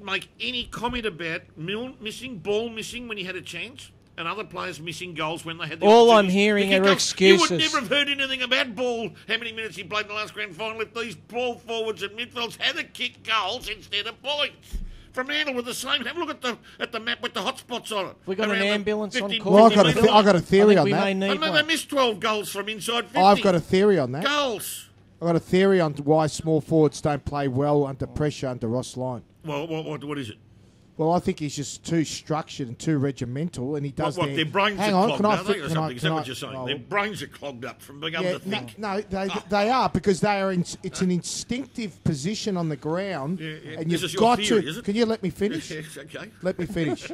make any comment about Milne missing, Ball missing when he had a chance, and other players missing goals when they had the All I'm hearing are excuses. You would never have heard anything about Ball, how many minutes he played in the last grand final, if these ball forwards and midfielders had to kick goals instead of points. Fremantle with the same. Have a look at the at the map with the hot spots on it. We got Around an ambulance on call. Well, I've got, th got a theory on that. I know they missed twelve goals from inside fifty. I've got a theory on that. Goals. I've got a theory on why small forwards don't play well under pressure under Ross Lyon. Well, what, what, what is it? Well, I think he's just too structured and too regimental, and he does. What? what their brains Hang are on, clogged up. Is that what you're saying? Oh. Their brains are clogged up from being able yeah, to think. No, no they, oh. they are because they are. In, it's an instinctive position on the ground, yeah, yeah. and this you've is got your theory, to. Is it? Can you let me finish? Yes, okay. Let me finish.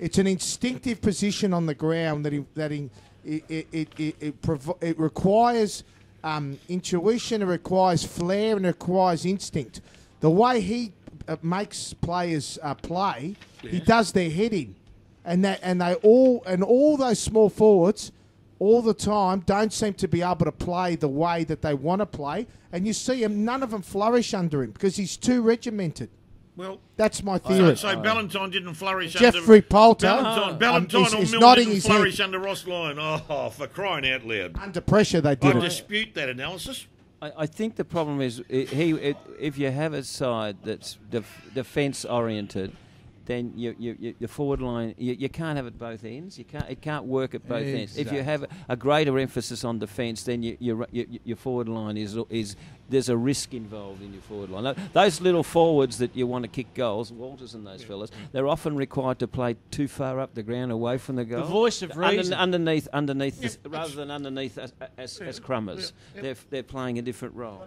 It's an instinctive position on the ground that he, that he, it it it it, it, provi it requires um, intuition, it requires flair, and it requires instinct. The way he uh, makes players uh, play, yeah. he does their head in, and that and they all and all those small forwards, all the time, don't seem to be able to play the way that they want to play. And you see him, none of them flourish under him because he's too regimented. Well, that's my theory. So, so Ballantyne didn't flourish Jeffrey under... Jeffrey Poulter. Ballantyne, oh. Ballantyne um, is, or Milne didn't flourish head. under Ross Lyon. Oh, for crying out loud. Under pressure, they did I it. I dispute that analysis. I, I think the problem is it, he. It, if you have a side that's def, defence-oriented, then you, you, you, your forward line, you, you can't have it both ends. You can't. It can't work at both exactly. ends. If you have a greater emphasis on defence, then you, you, you, your forward line is is there's a risk involved in your forward line. Those little forwards that you want to kick goals, Walters and those yeah. fellas, they're often required to play too far up the ground, away from the goal. The voice of reason. Under, underneath, underneath, yeah, the, rather than underneath as, as, yeah, as crummers. Yeah, yeah. They're they're playing a different role.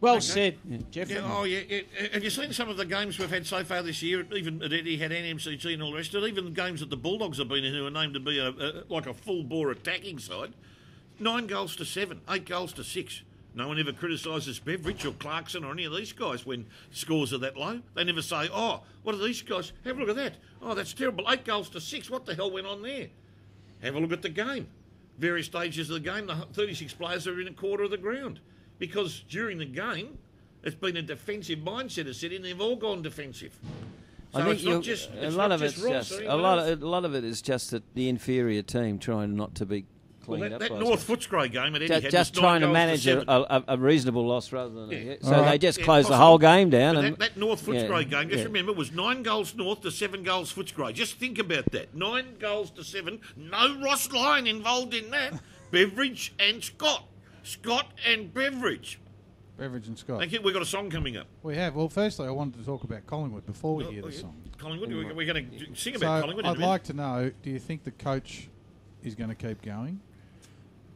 Well okay. said, yeah. Jeffrey. Yeah, oh, yeah, yeah. Have you seen some of the games we've had so far this year? Even at Eddie had an M C G and all the rest of it. Even games that the Bulldogs have been in who are named to be a, a, like a full-bore attacking side. Nine goals to seven, eight goals to six. No one ever criticises Beveridge or Clarkson or any of these guys when scores are that low. They never say, oh, what are these guys? Have a look at that. Oh, that's terrible. Eight goals to six. What the hell went on there? Have a look at the game. Various stages of the game, the thirty-six players are in a quarter of the ground. Because during the game, it's been a defensive mindset that's set in. They've all gone defensive. So I think it's not just, it's a lot not of it's just, Ross, just a lot of, a lot of it is just that the inferior team trying not to be cleaned well, that, up. That North Footscray game at Etihad, just, just trying to manage a, a, a reasonable loss rather than yeah. a hit. So right. they just yeah, closed possibly. the whole game down. And that, that North Footscray yeah, game, just yeah. remember, was nine goals North to seven goals Footscray. Just think about that: nine goals to seven. No Ross Lyon involved in that. Beveridge and Scott, Scott and Beveridge. Beveridge and Scott. Thank you. We've got a song coming up. We have. Well, firstly, I wanted to talk about Collingwood before we oh, hear the yeah. song. Collingwood? Right. We're going to sing about so Collingwood. I'd like to know, do you think the coach is going to keep going?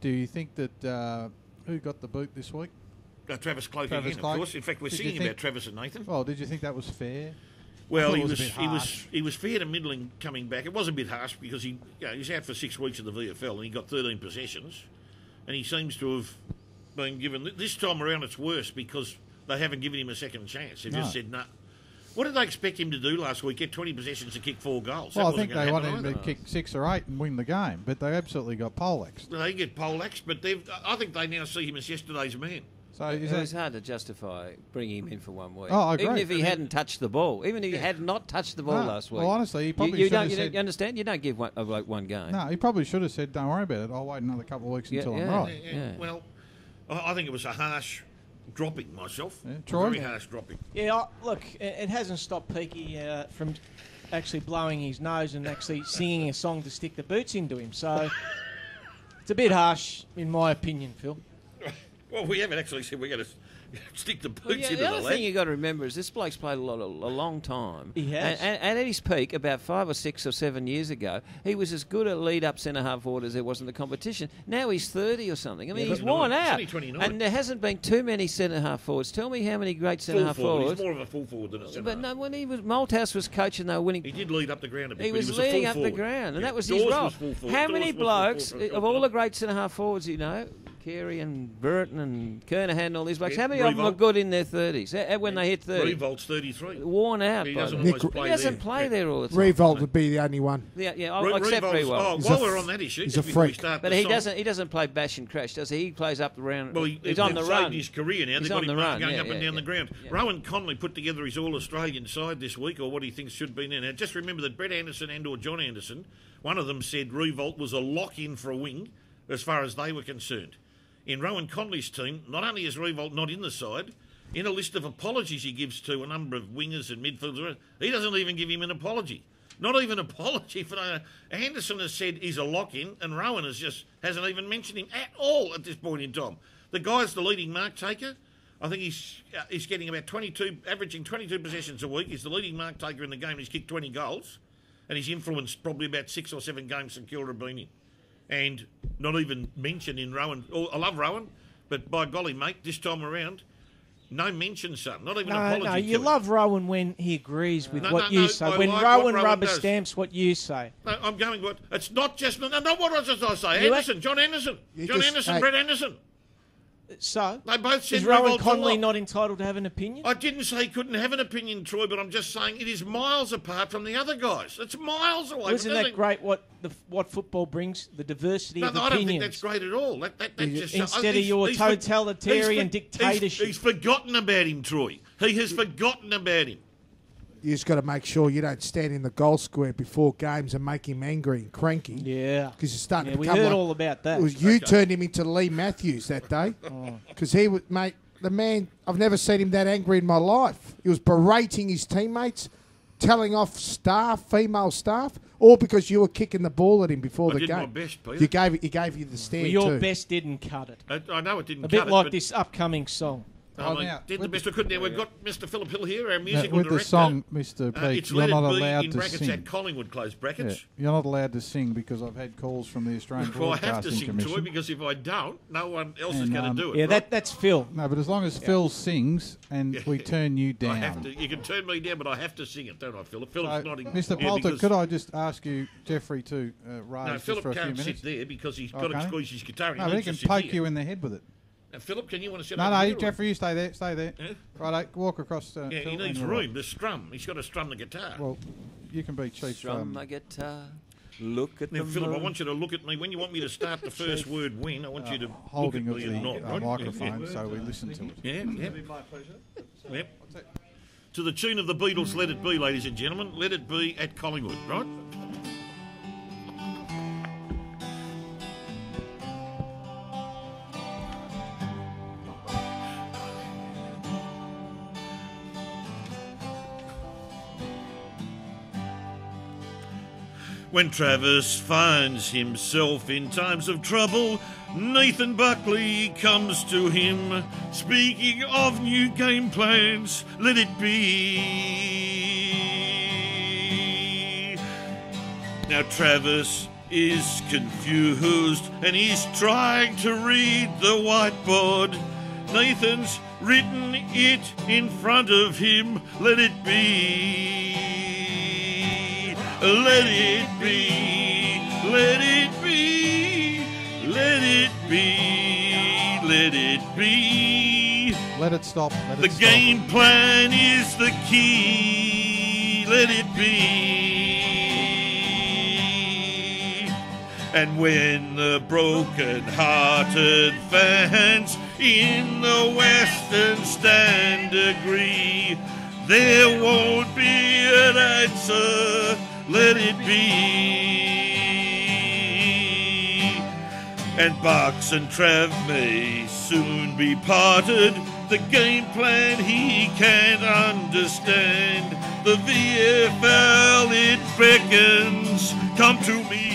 Do you think that... Uh, who got the boot this week? Uh, Travis Cloke again, Cloke. Of course. In fact, we're did singing think, about Travis and Nathan. Well, did you think that was fair? Well, he was, was he was he was fair to middling coming back. It was a bit harsh because he, you know, he was out for six weeks in the V F L and he got thirteen possessions and he seems to have... been given this time around, it's worse because they haven't given him a second chance. They've no. just said no. Nah. What did they expect him to do last week? Get twenty possessions and kick four goals? Well, that I think they wanted him to kick six or eight and win the game, but they absolutely got poleaxed. They get poleaxed, but they've. I think they now see him as yesterday's man. So is it was hard to justify bringing him in for one week. Oh, I agree. Even if he hadn't touched the ball, even if he yeah. had not touched the ball no. last week. Well, honestly, he probably you, you should have you said... You understand? You don't give one, like one game. No, he probably should have said, don't worry about it. I'll wait another couple of weeks yeah, until yeah, I'm right. Yeah, yeah. Yeah. Well... I think it was a harsh dropping myself. Yeah, Troy? Very harsh dropping. Yeah, look, it hasn't stopped Peaky uh, from actually blowing his nose and actually singing a song to stick the boots into him. So it's a bit harsh, in my opinion, Phil. Well, we haven't actually said we're going to... Stick the boots well, yeah, into the lad. The other lap. thing you got to remember is this bloke's played a lot, a, a long time. He has. And, and, and at his peak, about five or six or seven years ago, he was as good at lead-up centre-half forward as there was in the competition. Now he's thirty or something. I mean, yeah, he's worn out. And there hasn't been too many centre-half forwards. Tell me how many great centre-half forward. forwards. He's more of a full forward than a centre-half. But no, when he was Malthouse was coaching, they were winning. He did lead up the ground a bit. He was, he was leading up forward. the ground, and yeah. that was Dawes his role. Was how Dawes many blokes of all the great centre-half forwards, you know? Carey and Burton and Kernahan and all these blokes. Yeah, how many Riewoldt. of them are good in their thirties? When yeah. they hit thirty? Riewoldt's thirty-three. Worn out. He doesn't, Nick, play, he doesn't there. play there all the time. Riewoldt would be the only one. Yeah, yeah I'll Rie- accept Riewoldt. Oh, while we're on that issue, he's a freak. But he doesn't, he doesn't play bash and crash, does he? He plays up the round. Well, he, he's on the run. He's saved his career now. He's on the run. Going yeah, up yeah, and down yeah, the ground. Yeah. Rowan Conley put together his All-Australian side this week, or what he thinks should be now. Now, just remember that Brett Anderson and or John Anderson, one of them said Riewoldt was a lock-in for a wing as far as they were concerned. In Rowan Conley's team, not only is Riewoldt not in the side, in a list of apologies he gives to a number of wingers and midfielders, he doesn't even give him an apology. Not even an apology. For uh, Anderson has said he's a lock-in, and Rowan has just hasn't even mentioned him at all at this point in time. The guy's the leading mark taker. I think he's uh, he's getting about twenty-two, averaging twenty-two possessions a week. He's the leading mark taker in the game. He's kicked twenty goals, and he's influenced probably about six or seven games St Kilda have been in. And not even mentioned in Rowan. Oh, I love Rowan, but by golly, mate, this time around, no mention, son. Not even no, an apology. No, you love Rowan when he agrees with no, what no, you no, say. I when like Rowan, Rowan rubber does. stamps what you say. No, I'm going with it's not just no, no what else did I say? You Anderson, act, John Anderson, John just, Anderson, hey. Brett Anderson. So they both said is Rowan Conley not entitled to have an opinion? I didn't say he couldn't have an opinion, Troy, but I'm just saying it is miles apart from the other guys. It's miles away. Well, isn't that great what the, what football brings, the diversity no, of no, opinions? No, I don't think that's great at all. That, that, that just, Instead uh, of your he's, totalitarian he's, dictatorship. He's, he's forgotten about him, Troy. He has you, forgotten about him. You just got to make sure you don't stand in the goal square before games and make him angry and cranky. Yeah. Because you're starting yeah, to become we heard like, all about that. It was you okay. turned him into Lee Matthews that day. Because oh. he was, mate, the man, I've never seen him that angry in my life. He was berating his teammates, telling off staff, female staff, all because you were kicking the ball at him before I the did game. My best, Peter. You gave, he gave you the stare well, your too. Your best didn't cut it. I, I know it didn't A cut it. A bit like this upcoming song. Oh, like, now, did the best we could. Now, we've got Mister Philip Hill here, our musical now, with director. With the song, Mister Peake, uh, it's you're not allowed in to brackets sing. At Collingwood, close brackets. Yeah. You're not allowed to sing because I've had calls from the Australian well, Broadcasting Commission. I have to sing Commission. To it because if I don't, no one else and, is going to um, do it. Yeah, right? that, that's Phil. No, but as long as yeah. Phil sings and yeah. we turn you down. I have to, you can turn me down, but I have to sing it, don't I, Philip? Philip's so, nodding. Mister Poulter, could I just ask you, Geoffrey, to uh, raise no, Philip for a few minutes? No, Philip can't sit there because he's got to squeeze his guitar. No, he can poke you in the head with it. Now, Philip, can you want to sit no, up? No, no, Geoffrey, you stay there, stay there. Yeah? Righto, walk across. Uh, yeah, Phil he needs room. Right. The strum. He's got to strum the guitar. Well, you can be chief. Strum um, my guitar. Look at now, the Philip, moon. I want you to look at me. When you want me to start the first word, when I want uh, you to look at me and not. Holding of the microphone, yeah. so we listen to it. Yeah, yeah. It'll be my pleasure. Yep. To the tune of the Beatles, Let It Be, ladies and gentlemen. Let It Be at Collingwood, right? When Travis finds himself in times of trouble, Nathan Buckley comes to him. Speaking of new game plans, let it be. Now Travis is confused and he's trying to read the whiteboard. Nathan's written it in front of him. Let it be. Let it be, let it be, let it be, let it be. Let it stop, let it the stop. The game plan is the key, let it be. And when the broken-hearted fans in the Western Stand agree, there won't be an answer. Let it be. And Bucks and Trav may soon be parted. The game plan he can't understand. The V F L it beckons. Come to me.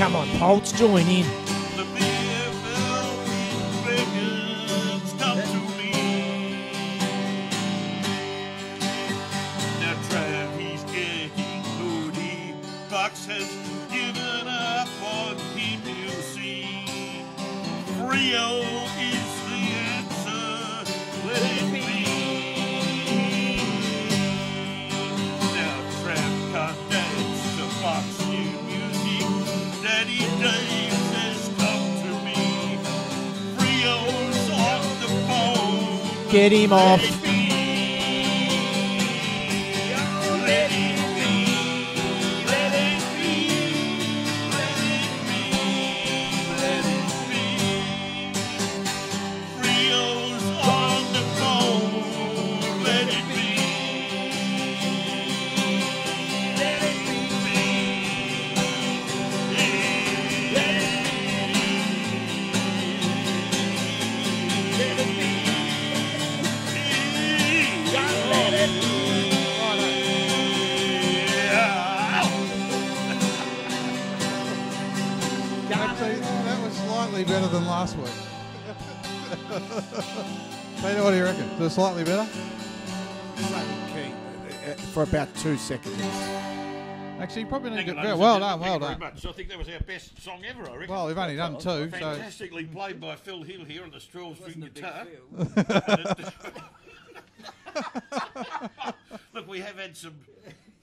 Come on, Poults, join in. The B F L beckons, come to me. Now Trav, he's getting moody. Bucks has given up on him, you see. Rio is the answer, let it be. Now Trav can't dance to Bucks. Daddy Dave says, come to me. Frio's off the phone. Get him off. Let it be. Let it be. Let it be. Let it be. Let it be. Frio's on the phone. Let it be. Let it be. Better than last week. Peter, what do you reckon? Is it slightly better? Same key for about two seconds. Actually, you probably need to get better. Well done, well done. I think that was our best song ever, I reckon. Well, we've only done two. Fantastically played by Phil Hill here on the twelve string guitar. Look, we have had some...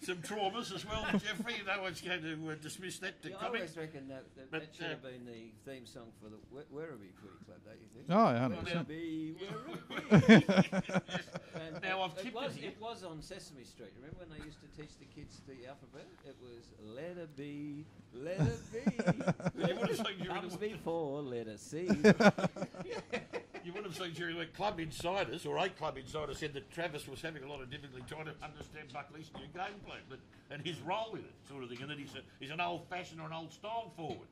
some traumas as well, Geoffrey. No one's going to uh, dismiss that. To yeah, I always reckon that, that, that should uh, have been the theme song for the Werribee Footy Club, don't you think? Oh, yeah, one hundred percent. Yes. Now, I've tipped it, was, it was on Sesame Street. Remember when they used to teach the kids the alphabet? It was letter B, letter B. Comes before letter C. You would have seen during the club insiders, or a club insider said that Travis was having a lot of difficulty trying to understand Buckley's new game plan but, and his role in it, sort of thing, and that he's, a, he's an old-fashioned or an old-style forward.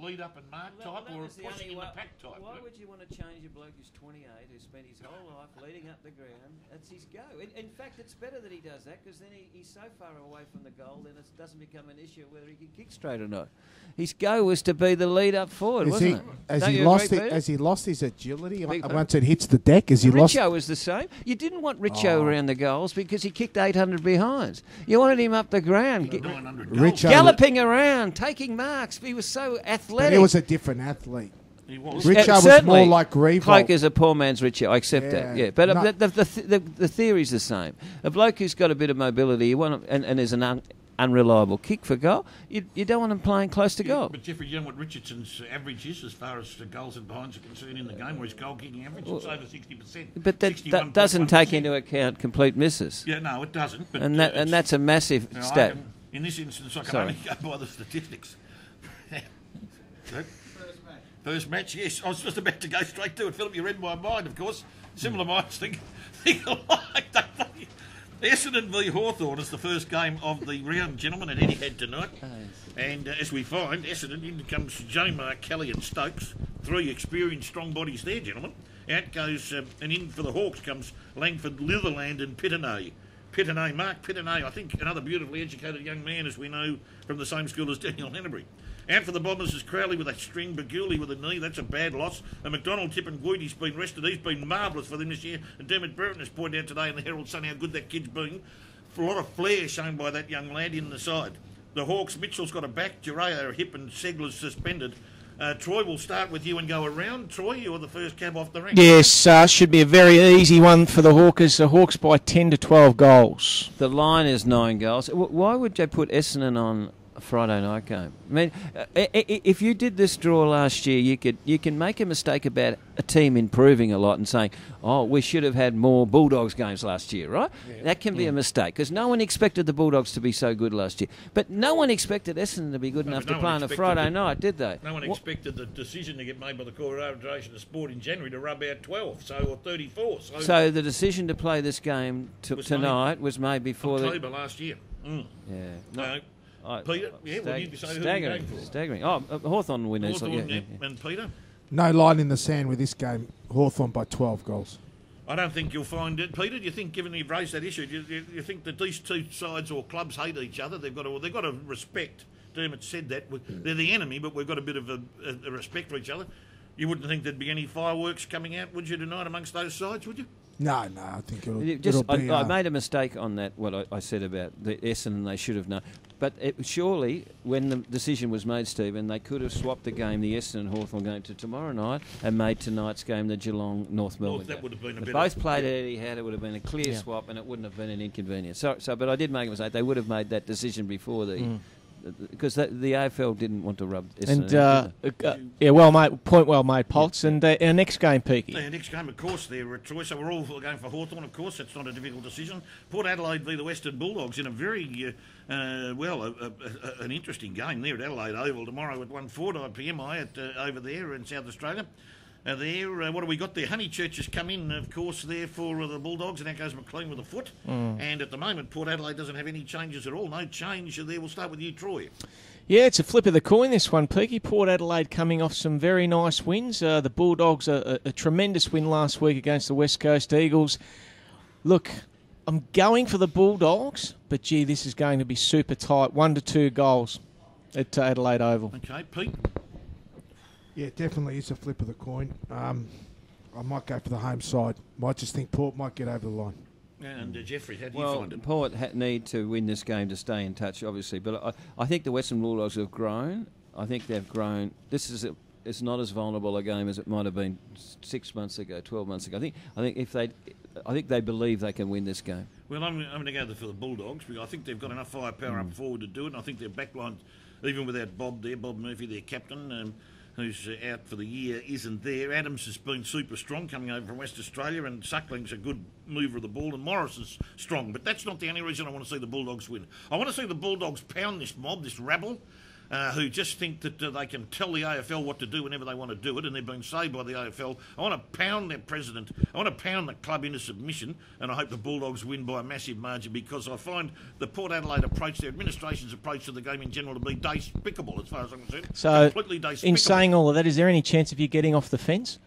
lead-up and mark well, that, type well, or a pushing in the pack type. Why would you want to change a bloke who's twenty-eight, who spent his whole life leading up the ground? That's his go. In, in fact, it's better that he does that, because then he, he's so far away from the goal, then it doesn't become an issue whether he can kick straight or not. His go was to be the lead-up forward, wasn't he, it? Has he, lost agree, it, has he lost his agility Big once hard. It hits the deck? Has he Richo lost was the same. You didn't want Richo oh. around the goals because he kicked eight hundred behinds. You wanted him up the ground. Richo galloping around, taking marks. He was so athletic. But he was a different athlete. He was. Richo was more like Riewoldt. Cloke is a poor man's Richo. I accept yeah. that. Yeah, but no. the, the, the, the, the theory's the same. A bloke who's got a bit of mobility you want and, and is an un, unreliable kick for goal, you, you don't want him playing close to yeah, goal. But Geoffrey, you know what Richardson's average is as far as the goals and behinds are concerned in the game, where his goal-kicking average well, is over sixty percent. But that, that doesn't take into account complete misses. Yeah, no, it doesn't. But and, that, uh, and that's a massive no, stat. Can, in this instance, I can Sorry. only go by the statistics. First match. First match, yes. I was just about to go straight to it. Philip, you read my mind, of course. Similar minds think, think alike. Essendon v Hawthorn is the first game of the round, gentlemen, at Etihad tonight. And uh, as we find, Essendon, in comes Jomar, Kelly and Stokes. Three experienced strong bodies there, gentlemen. Out goes, um, and in for the Hawks comes Langford, Litherland and Pittenay. Pittenay, Mark Pittenay, I think another beautifully educated young man, as we know, from the same school as Daniel Hanbury. Out for the Bombers is Crowley with a string, Baguli with a knee, that's a bad loss. And McDonald, Tip and Guidi has been rested, he's been marvellous for them this year. And Dermot Burton has pointed out today in the Herald Sun how good that kid's been. A lot of flair shown by that young lad in the side. The Hawks, Mitchell's got a back, Jireo a hip and Segler's suspended. Uh, Troy, we'll start with you and go around. Troy, you're the first cab off the rank. Yes, uh, should be a very easy one for the Hawkers. The Hawks by ten to twelve goals. The line is nine goals. Why would they put Essendon on a Friday night game? I mean, uh, if you did this draw last year, you could you can make a mistake about a team improving a lot and saying, oh, we should have had more Bulldogs games last year, right? Yeah. That can be yeah. a mistake, because no one expected the Bulldogs to be so good last year. But no one expected Essendon to be good no, enough no to play on a Friday night, did they? No one what? expected the decision to get made by the Court of Arbitration of Sport in January to rub out twelve, so or thirty-four. So, so the decision to play this game t was tonight made, was made before... October the, last year. Mm. Yeah. No. no. I, Peter, yeah, well, you'd be saying staggering, who are you going for? Staggering. Oh, uh, Hawthorn winners. Hawthorn yeah, yeah, yeah. And Peter? No line in the sand with this game. Hawthorn by twelve goals. I don't think you'll find it. Peter, do you think, given you've raised that issue, do you, do you think that these two sides or clubs hate each other? They've got to, well, they've got to respect. Dermot said that. They're the enemy, but we've got a bit of a, a, a respect for each other. You wouldn't think there'd be any fireworks coming out, would you, tonight amongst those sides, would you? No, no, I think it'll, it just, it'll be... I, I made a mistake on that, what I, I said about the Essendon, they should have known. But it, surely, when the decision was made, Stephen, they could have swapped the game, the Essendon-Hawthorn game, to tomorrow night and made tonight's game the Geelong-North Melbourne game. That would have been a if both played yeah. at Etihad, it would have been a clear yeah. swap and it wouldn't have been an inconvenience. So, so, but I did make a mistake. They would have made that decision before the... Mm. Because the, the A F L didn't want to rub Essendon. And, uh, uh, yeah, well made, point well made, Potts. Yeah. And uh, our next game, Peaky. Yeah, next game, of course, there, Troy. So we're all going for Hawthorn, of course. That's not a difficult decision. Port Adelaide v the Western Bulldogs in a very, uh, uh, well, a, a, a, an interesting game there at Adelaide Oval tomorrow at one forty-five p m at, uh, over there in South Australia. Uh, there, uh, what have we got there? Honeychurch has come in, of course, there for uh, the Bulldogs, and that goes McLean with a foot. Mm. And at the moment, Port Adelaide doesn't have any changes at all. No change there. We'll start with you, Troy. Yeah, it's a flip of the coin, this one, Peaky. Port Adelaide coming off some very nice wins. Uh, the Bulldogs, a, a, a tremendous win last week against the West Coast Eagles. Look, I'm going for the Bulldogs, but, gee, this is going to be super tight. One to two goals at Adelaide Oval. Okay, Pete. Yeah, definitely is a flip of the coin. Um, I might go for the home side. Might just think Port might get over the line. And uh, Geoffrey, how do well, you find it? Port need to win this game to stay in touch, obviously. But I, I think the Western Bulldogs have grown. I think they've grown. This is a, it's not as vulnerable a game as it might have been six months ago, twelve months ago. I think I think if they, I think they believe they can win this game. Well, I'm, I'm going to go for the Bulldogs because I think they've got enough firepower mm. up forward to do it. And I think their backline, even without Bob there, Bob Murphy, their captain. Um, who's out for the year, isn't there. Adams has been super strong coming over from West Australia, and Suckling's a good mover of the ball, and Morris is strong. But that's not the only reason I want to see the Bulldogs win. I want to see the Bulldogs pound this mob, this rabble. uh, who just think that uh, they can tell the A F L what to do whenever they want to do it, and they're being saved by the A F L. I want to pound their president. I want to pound the club into submission, and I hope the Bulldogs win by a massive margin, because I find the Port Adelaide approach, their administration's approach to the game in general, to be despicable as far as I'm concerned. So, completely despicable. In saying all of that, is there any chance of you getting off the fence?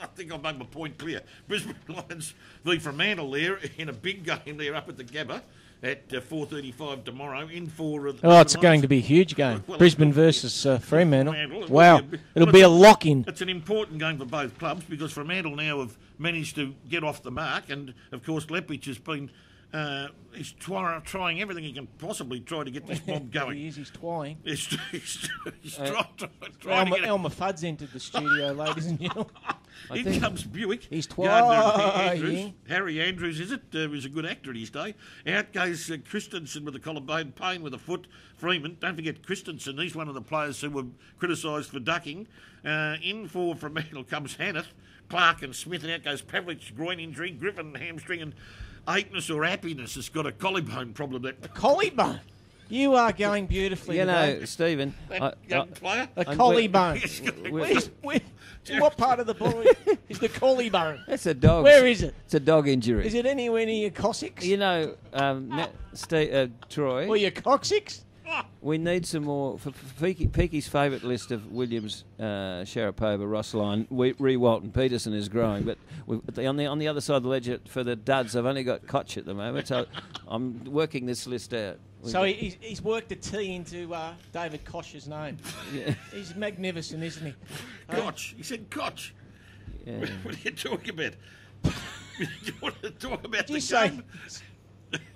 I think I've made my point clear. Brisbane Lions v Fremantle there in a big game there up at the Gabba at uh, four thirty-five tomorrow. In for uh, oh, it's going to be a huge game. Well, Brisbane versus uh, Fremantle. Fremantle. Wow, it'll be a, it'll well, be a lock-in. It's an important game for both clubs, because Fremantle now have managed to get off the mark, and of course Lepich has been uh, he's twi- trying everything he can possibly try to get this mob going. He is. He's twying. He's, he's, he's uh, trying, trying, trying Elmer, to get Elmer Fudd's entered the studio, ladies and gentlemen. I In think comes Buick. He's twelve. Andrews. Yeah. Harry Andrews, is it? Uh, was a good actor in his day. Out goes uh, Christensen with a collarbone, Payne with a foot, Freeman. Don't forget Christensen. He's one of the players who were criticised for ducking. Uh, in for Fremantle comes Hannett, Clark and Smith. And out goes Pavlich, groin injury, Griffin, hamstring, and Aitness or Happiness has got a collarbone problem. That a collarbone? You are going beautifully. You know, today. Stephen. That I, young I, player. The collarbone. What part of the body is the collarbone? That's a dog. Where is it? It's a dog injury. Is it anywhere near your Cossacks? You know, um, Matt, St- uh, Troy. Or your Cossacks? We need some more. For Peakey's favourite list of Williams, uh, Sharapova, Ross Lyon, Riewoldt and Peterson is growing. But we, on the on the other side of the ledger for the duds, I've only got Koch at the moment. So I'm working this list out. We've so he's, he's worked a T into uh, David Koch's name. Yeah. He's magnificent, isn't he? Koch. Uh, he said Koch. Yeah. What, what are you talking about? You want to talk about the game?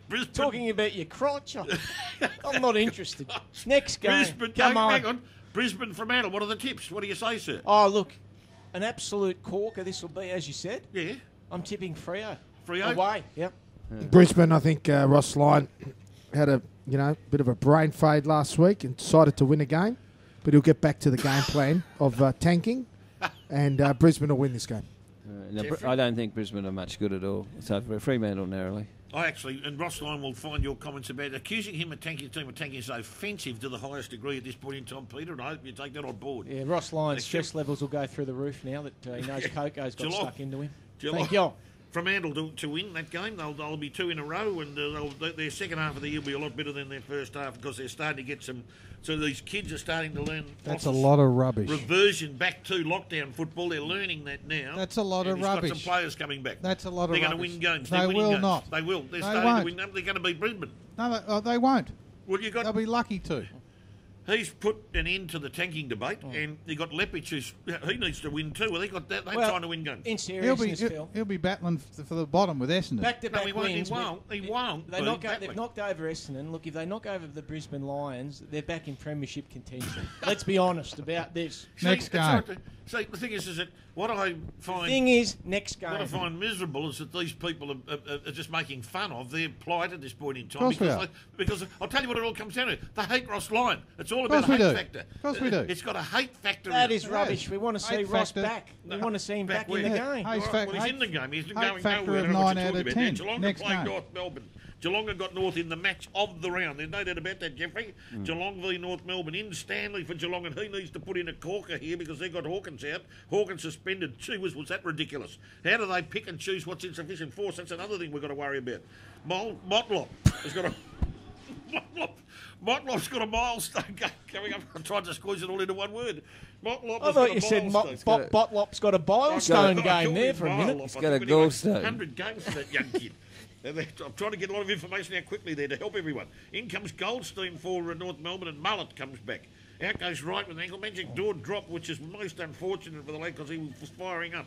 Brisbane. Talking about your crotch. I'm not interested. Next game. Brisbane, come on. Hang on. Brisbane Fremantle. What are the tips? What do you say, sir? Oh, look. An absolute corker this will be, as you said. Yeah. I'm tipping Freo. Freo? Away, yep. Yeah. Brisbane, I think uh, Ross Lyon had a you know bit of a brain fade last week and decided to win a game. But he'll get back to the game plan of uh, tanking. And uh, Brisbane will win this game. Uh, no, I don't think Brisbane are much good at all. So Fremantle narrowly. I actually, and Ross Lyon will find your comments about accusing him of tanking the team of tanking is offensive to the highest degree at this point in time, Peter, and I hope you take that on board. Yeah, Ross Lyon's stress levels will go through the roof now that uh, he knows Coco's got Geelong. Stuck into him. Geelong. Thank you. Fremantle to, to win that game. They'll, they'll be two in a row, and they'll, they'll, their second half of the year will be a lot better than their first half, because they're starting to get some... So these kids are starting to learn... That's a lot of rubbish. Reversion back to lockdown football. They're learning that now. That's a lot of rubbish. Got some players coming back. That's a lot of rubbish. They're going to win games. They will not. They will. They're starting to win them. They're going to beat Brisbane. No, they, uh, they won't. Well, you got... They'll be lucky to. He's put an end to the tanking debate, oh. and you got Lepich, who's he needs to win too. Well, they got that. They're well, trying to win games. In seriousness, he'll be, Phil, he'll be battling for the bottom with Essendon. Back to back no, wins. He won't. He won't. They knock over, they've knocked over Essendon. Look, if they knock over the Brisbane Lions, they're back in premiership contention. Let's be honest about this. See, next game. So the thing is, is that what I find. The thing is, next game. What I find miserable is that these people are, are, are just making fun of their plight at this point in time. Of course because, we are. They, because I'll tell you what it all comes down to. They hate Ross Lyon. It's all about a hate do. factor. Of course we do. It's got a hate factor. That is rubbish. We want to see hate Ross factor. back. No. We want to see him back, back in the yeah. game. Right. Fact, well, he's in the game. He's hate going factor nowhere. Of nine out of ten. Geelong next are playing game. North Melbourne. Geelong have got North in the match of the round. There's no doubt about that, Geoffrey. Mm. Geelong v North Melbourne in Stanley for Geelong, and he needs to put in a corker here because they've got Hawkins out. Hawkins suspended. Gee, was, was that ridiculous? How do they pick and choose what's insufficient force? That's another thing we've got to worry about. Mol- Motlop has got a... Motlop. Motlop's got a milestone coming up. I tried to squeeze it all into one word. Motlop I thought you said Mo- Bo- Botlop's got a milestone game there for a minute. He's got a Goldstein. one hundred games for that young kid. I'm trying to get a lot of information out quickly there to help everyone. In comes Goldstein for North Melbourne, and Mullet comes back. Out goes Wright with an ankle. Majak Daw drop, which is most unfortunate for the lad because he was firing up.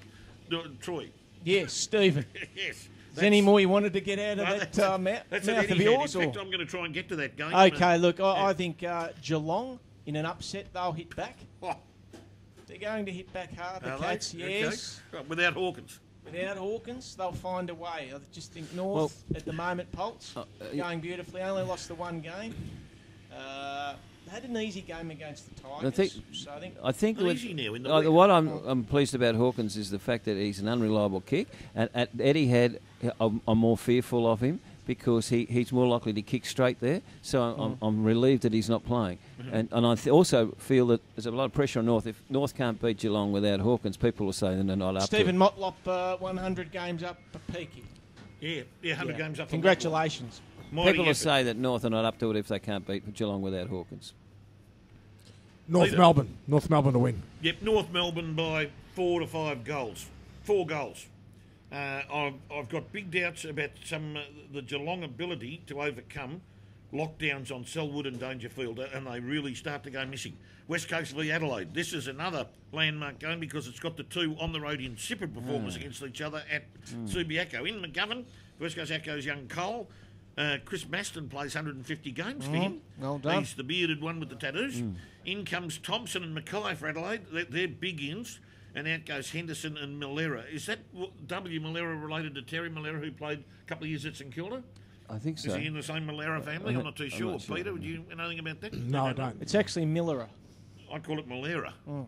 Troy. Yes, Stephen. Yes. Is any more you wanted to get out of no, that uh, mouth of yours? In fact, I'm going to try and get to that game. Okay, and, look, I, I think uh, Geelong, in an upset, they'll hit back. Oh. They're going to hit back hard, the Cats, yes. Okay. Right, without Hawkins. Without Hawkins, they'll find a way. I just think North, well, at the moment, Polt's uh, uh, going beautifully. Only lost the one game. Uh, they had an easy game against the Tigers. I think, so I think, I think with, easy now in the uh, what I'm, I'm pleased about Hawkins is the fact that he's an unreliable kick. And, and Eddie had, I'm more fearful of him because he, he's more likely to kick straight there. So I'm, mm. I'm, I'm relieved that he's not playing. Mm-hmm. And, and I th- also feel that there's a lot of pressure on North. If North can't beat Geelong without Hawkins, people will say they're not up Stephen to it. Motlop, uh, one hundred games up for Peaky. Yeah, yeah, one hundred yeah. games up. Congratulations. Mighty people effort. Will say that North are not up to it if they can't beat Geelong without Hawkins. North Either. Melbourne. North Melbourne to win. Yep, North Melbourne by four to five goals. Four goals. Uh, I've, I've got big doubts about some uh, the Geelong ability to overcome lockdowns on Selwood and Dangerfield, and they really start to go missing. West Coast v Adelaide. This is another landmark game because it's got the two on the road insipid performers mm. against each other at mm. Subiaco. In McGovern, West Coast echoes young Cole. Uh, Chris Maston plays one hundred fifty games mm. for him. Well done. He's the bearded one with the tattoos. Mm. In comes Thompson and Mackay for Adelaide. They're, they're big ins. And out goes Henderson and Malera. Is that W. Malera related to Terry Malera, who played a couple of years at St Kilda? I think so. Is he in the same Malera family? I'm not too sure. Not sure. Peter, would you know anything about that? No, I don't. It's actually Millera. I call it Malera. Oh.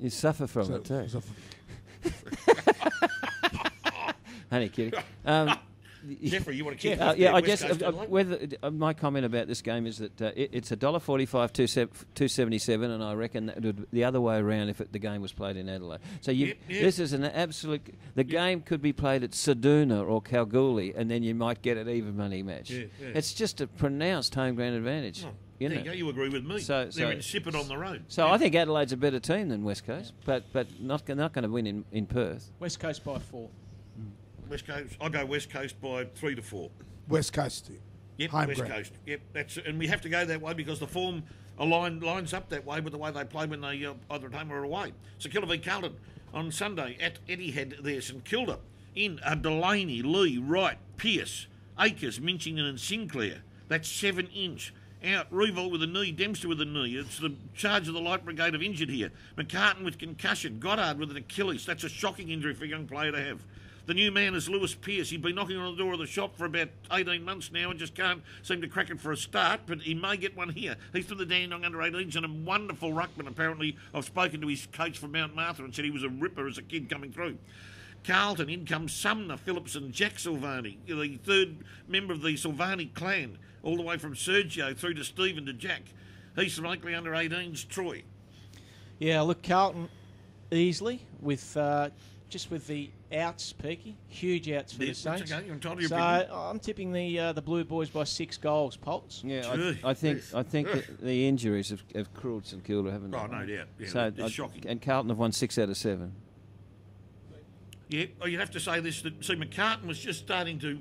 You suffer from so it too. Honey, kidding. Um, Jeffrey, you want to keep yeah, uh, yeah, I guess uh, whether, uh, my comment about this game is that uh, it, it's one dollar forty-five, two seventy-seven, and I reckon that it would the other way around if it, the game was played in Adelaide. So you, yep, yep. this is an absolute... The yep. game could be played at Ceduna or Kalgoorlie, and then you might get an even money match. Yeah, yeah. It's just a pronounced home ground advantage. Oh, you there know? You go, you agree with me. So, They're so, insipid on the road. So yeah. I think Adelaide's a better team than West Coast, yeah. but, but not, not going to win in, in Perth. West Coast by four. West Coast. I'll go West Coast by three to four. West Coast. Yep, Home West ground. Coast. Yep, that's and we have to go that way because the form align lines up that way with the way they play when they uh, either at home or away. St Kilda v Carlton on Sunday at Etihad. There, St Kilda in a Delaney, Lee, Wright, Pearce, Akers, Minchington, and Sinclair. That's seven inch. Out Riewoldt with a knee, Dempster with a knee. It's the charge of the Light Brigade of injured here. McCartan with concussion, Goddard with an Achilles. That's a shocking injury for a young player to have. The new man is Lewis Pearce. He's been knocking on the door of the shop for about eighteen months now and just can't seem to crack it for a start, but he may get one here. He's from the Dandong under eighteens and a wonderful ruckman, apparently. I've spoken to his coach from Mount Martha and said he was a ripper as a kid coming through. Carlton, in comes Sumner, Phillips and Jack Silvani, the third member of the Silvani clan, all the way from Sergio through to Stephen to Jack. He's from Oakley under eighteens, Troy. Yeah, look, Carlton easily with... Uh just with the outs, Peaky. Huge outs for yeah, the Saints. Okay. You're so I'm tipping the uh, the Blue Boys by six goals, Poults. Yeah, I, I think I think the injuries have, have cruelled St Kilda, haven't they? Oh, no doubt. Yeah, so it's I, shocking. And Carlton have won six out of seven. Yeah, oh, you'd have to say this. That, see, McCartan was just starting to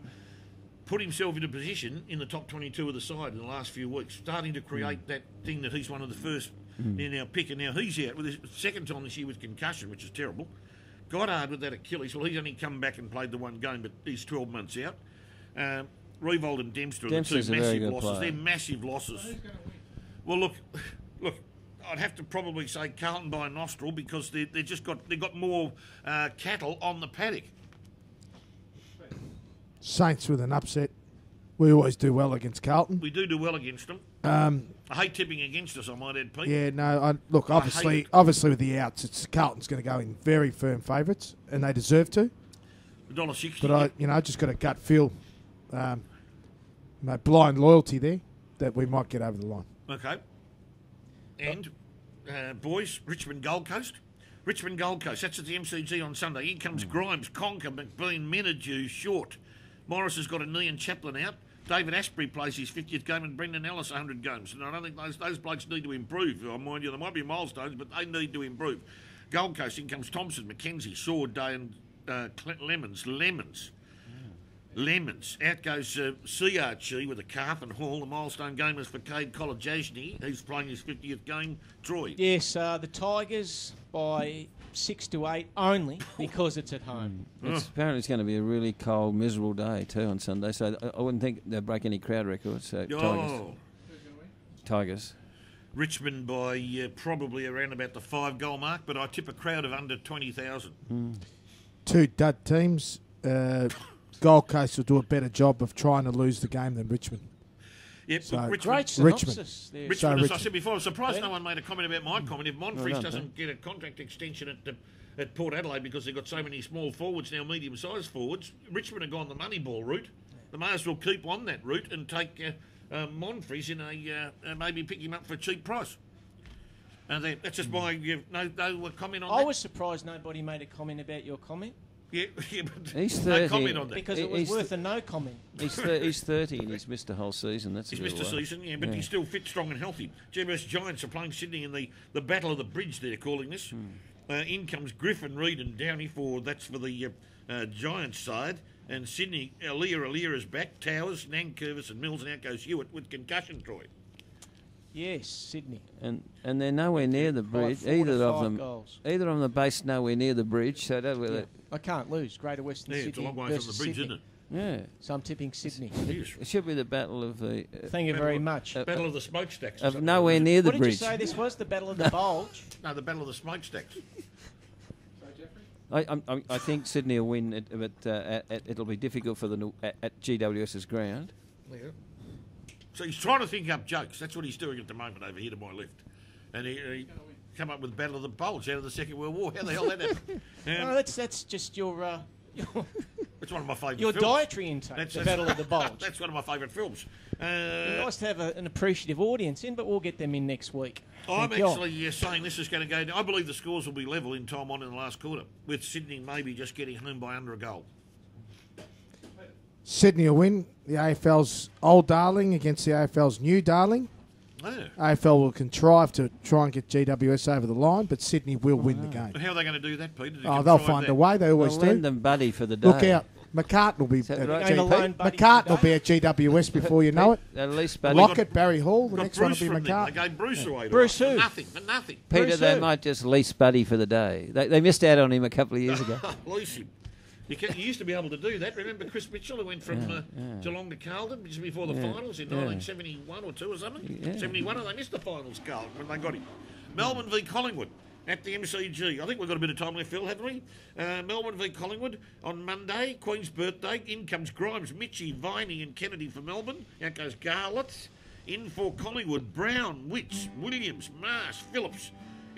put himself into position in the top twenty-two of the side in the last few weeks, starting to create mm. that thing that he's one of the first mm. in our pick. And now he's out with his second time this year with concussion, which is terrible. Goddard with that Achilles. Well, he's only come back and played the one game, but he's twelve months out. Um, Riewoldt and Dempster are the two massive losses. Player. They're massive losses. Well, who's going to win? Well, look, look, I'd have to probably say Carlton by nostril because they they just got they got more uh, cattle on the paddock. Saints with an upset. We always do well against Carlton. We do do well against them. Um, I hate tipping against us, I might add, Pete. Yeah, no, I, look, obviously, obviously with the outs, it's Carlton's going to go in very firm favourites, and they deserve to. one dollar sixty. But, I, you know, just got a gut feel, um, you know, blind loyalty there, that we might get over the line. Okay. And, uh, boys, Richmond Gold Coast. Richmond Gold Coast, that's at the M C G on Sunday. Here comes Grimes, Conker, McBean, Menadue, Short. Morris has got a knee and Chaplin out. David Asprey plays his fiftieth game and Brendan Ellis one hundred games. And I don't think those, those blokes need to improve. I mind you, there might be milestones, but they need to improve. Gold Coast, in comes Thompson, McKenzie, Sword, Day and uh, Lemons. Lemons. Yeah. Lemons. Out goes uh, C R G with a calf and Hall. The milestone game is for Cade Kolodjasny. He's playing his fiftieth game. Troy. Yes, uh, the Tigers by... Six to eight only because it's at home. It's, apparently, it's going to be a really cold, miserable day too on Sunday. So I, I wouldn't think they'll break any crowd records. So oh. Tigers, Tigers, Richmond by uh, probably around about the five goal mark, but I tip a crowd of under twenty thousand. Mm. Two dud teams. Uh, Gold Coast will do a better job of trying to lose the game than Richmond. Yep, so Richmond. Great synopsis. Richmond, so as Richmond. I said before, I'm surprised yeah. no one made a comment about my comment. If Monfries no, doesn't think. get a contract extension at, uh, at Port Adelaide because they've got so many small forwards now, medium-sized forwards, Richmond have gone the money ball route. they may as well keep on that route and take uh, uh, Monfries in a uh, uh, maybe pick him up for a cheap price. And then, that's just my no, no comment on I that. I was surprised nobody made a comment about your comment. Yeah, yeah, but he's thirty. No comment on that. Because it was he's worth th- a no comment. He's, th- he's thirty and he's missed the whole season. That's he's missed the season, yeah, but yeah. He's still fit, strong and healthy. G W S Giants are playing Sydney in the, the Battle of the Bridge, they're calling this. Hmm. Uh, in comes Griffin, Reid and Downey for, that's for the uh, uh, Giants side. And Sydney, Alia Alia is back, Towers, Nankervis and Mills, and out goes Hewitt with concussion, Troy. Yes, Sydney. And and they're nowhere near the bridge. Like either of them goals. Either of them are based nowhere near the bridge, so don't yeah. I can't lose. Greater Western yeah, Sydney. It's a long way from the bridge, Sydney. Isn't it? Yeah. So I'm tipping Sydney. It should be the battle of the uh, Thank you very of, much. Uh, battle of the smokestacks. Of nowhere near the what bridge. Did you say this was the Battle of the Bulge? No, the Battle of the Smokestacks. I, I, I think Sydney will win, but uh, at, at, it'll be difficult for the at, at G W S's ground. Yeah. So he's trying to think up jokes. That's what he's doing at the moment over here to my left. And he, he come up with Battle of the Bulge out of the Second World War. How the hell that happened? Um, no, that's that's just your. Uh, your it's one of my favourite. Your films. Dietary intake. That's, the that's Battle of the Bulge. That's one of my favourite films. Uh, nice to have a, an appreciative audience in, but we'll get them in next week. I'm Thank actually uh, saying this is going to go down. I believe the scores will be level in time on in the last quarter, with Sydney maybe just getting home by under a goal. Sydney will win. The A F L's old darling against the A F L's new darling. Oh. A F L will contrive to try and get G W S over the line, but Sydney will oh, win no. the game. But how are they going to do that, Peter? Oh, they'll find that? a way. They always they'll do. Lend them buddy for the day. Look out. McCartan will be, at, right? G W S. McCartan will be at G W S before you know it. At least buddy. Lockett, Barry Hall. The next Bruce one will be McCartan. They gave Bruce away. Yeah. Bruce who? Nothing. But nothing. Peter, Bruce they who? might just lease buddy for the day. They, they missed out on him a couple of years ago. Lease him. You, can, you used to be able to do that. Remember Chris Mitchell, who went from yeah, uh, yeah. Geelong to Carlton just before the yeah, finals in yeah. nineteen seventy-one or two or something? Yeah. seventy-one, and they missed the finals, Carlton, when they got him. Melbourne v Collingwood at the M C G. I think we've got a bit of time left, Phil, haven't we? Uh, Melbourne v Collingwood on Monday, Queen's birthday. In comes Grimes, Mitchie, Viney and Kennedy for Melbourne. Out goes Garlett. In for Collingwood, Brown, Witts, Williams, Marsh, Phillips.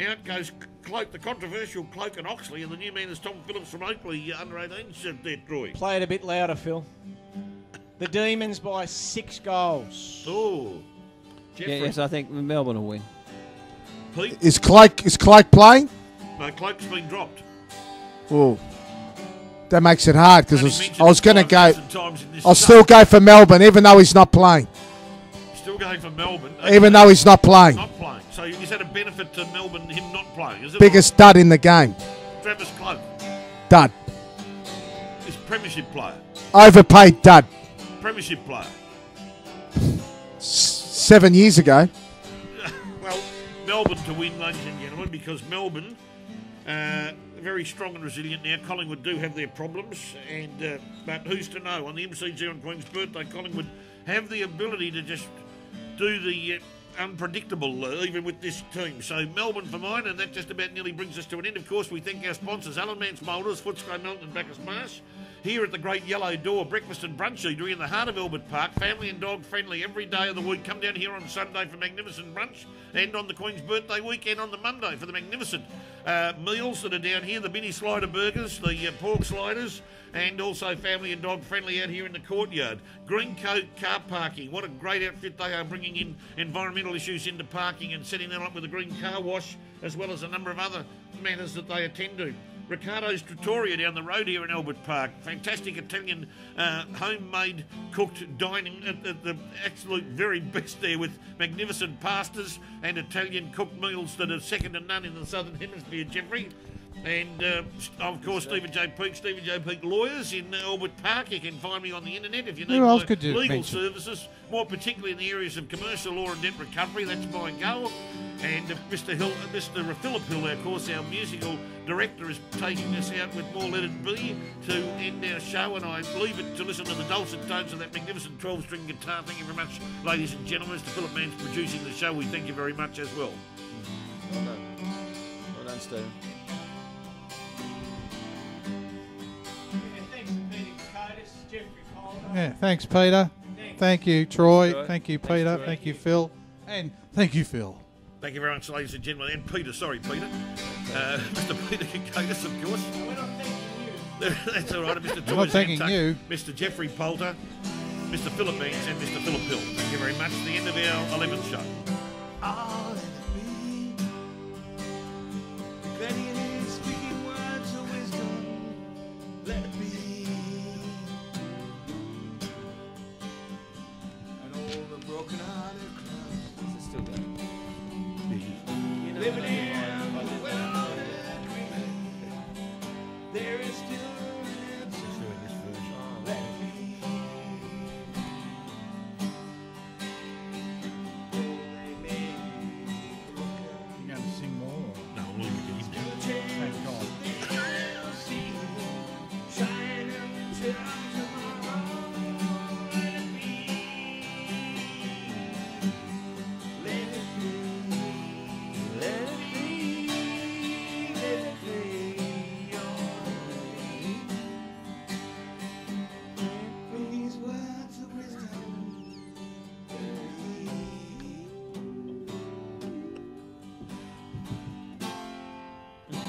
Out goes Cloke, the controversial Cloke and Oxley, and the new man is Tom Phillips from Oakley, under eighteens there, Troy. Play it a bit louder, Phil. The Demons by six goals. Oh. Yeah, yes, I think Melbourne will win. Pete? Is Cloke, is Cloke playing? No, Cloke's been dropped. Oh. That makes it hard, because I was going to go... I'll still go for Melbourne, even though he's not playing. Still going for Melbourne. Okay. Even though he's not playing. Not playing. So is that a benefit to Melbourne, him not playing? Is it biggest dud in the game. Travis Cloke. Dud. Is premiership player. Overpaid dud. Premiership player. S- seven years ago. Well, Melbourne to win, ladies and gentlemen, because Melbourne uh, very strong and resilient now. Collingwood do have their problems, and uh, but who's to know? On the M C G on Queen's birthday, Collingwood have the ability to just... do the uh, unpredictable, uh, even with this team. So Melbourne for mine, and that just about nearly brings us to an end. Of course, we thank our sponsors, Alan Mance Moulders, Footscray Melton and Bacchus Marsh. Here at the Great Yellow Door, breakfast and brunch eatery in the heart of Albert Park. Family and dog friendly every day of the week. Come down here on Sunday for magnificent brunch, and on the Queen's birthday weekend on the Monday for the magnificent uh, meals that are down here. The mini slider burgers, the uh, pork sliders, and also family and dog friendly out here in the courtyard. Greencoat car parking. What a great outfit they are, bringing in environmental issues into parking and setting that up with a green car wash, as well as a number of other matters that they attend to. Ricardo's Trattoria down the road here in Albert Park. Fantastic Italian uh, homemade cooked dining at, at the absolute very best there, with magnificent pastas and Italian cooked meals that are second to none in the Southern Hemisphere, Geoffrey. And, uh, of course, Stephen J. Peake, Stephen J. Peake Lawyers in Albert Park. You can find me on the internet if you need more legal mention. services, more particularly in the areas of commercial law and debt recovery. That's my goal. And uh, Mister Hill, uh, Mister Philip Hill, of course, our musical director, is taking us out with more Let It Be to end our show. And I leave it to listen to the dulcet tones of that magnificent twelve-string guitar. Thank you very much, ladies and gentlemen. Mister Philip Mann's producing the show. We thank you very much as well. Well done. Well done, Stephen. Yeah, thanks, Peter. Thanks. Thank you, Troy. Troy. Thank you, Peter. Thanks, thank you, Phil. And thank you, Phil. Thank you very much, ladies and gentlemen. And Peter, sorry, Peter. Uh, Mister Peter Kogas, of course. We're not thanking you. That's all right. Mister We're not thanking you. Mister Jeffrey Poulter. Mister Philip Means and Mister Philip Hill. Thank you very much. The end of our eleventh show.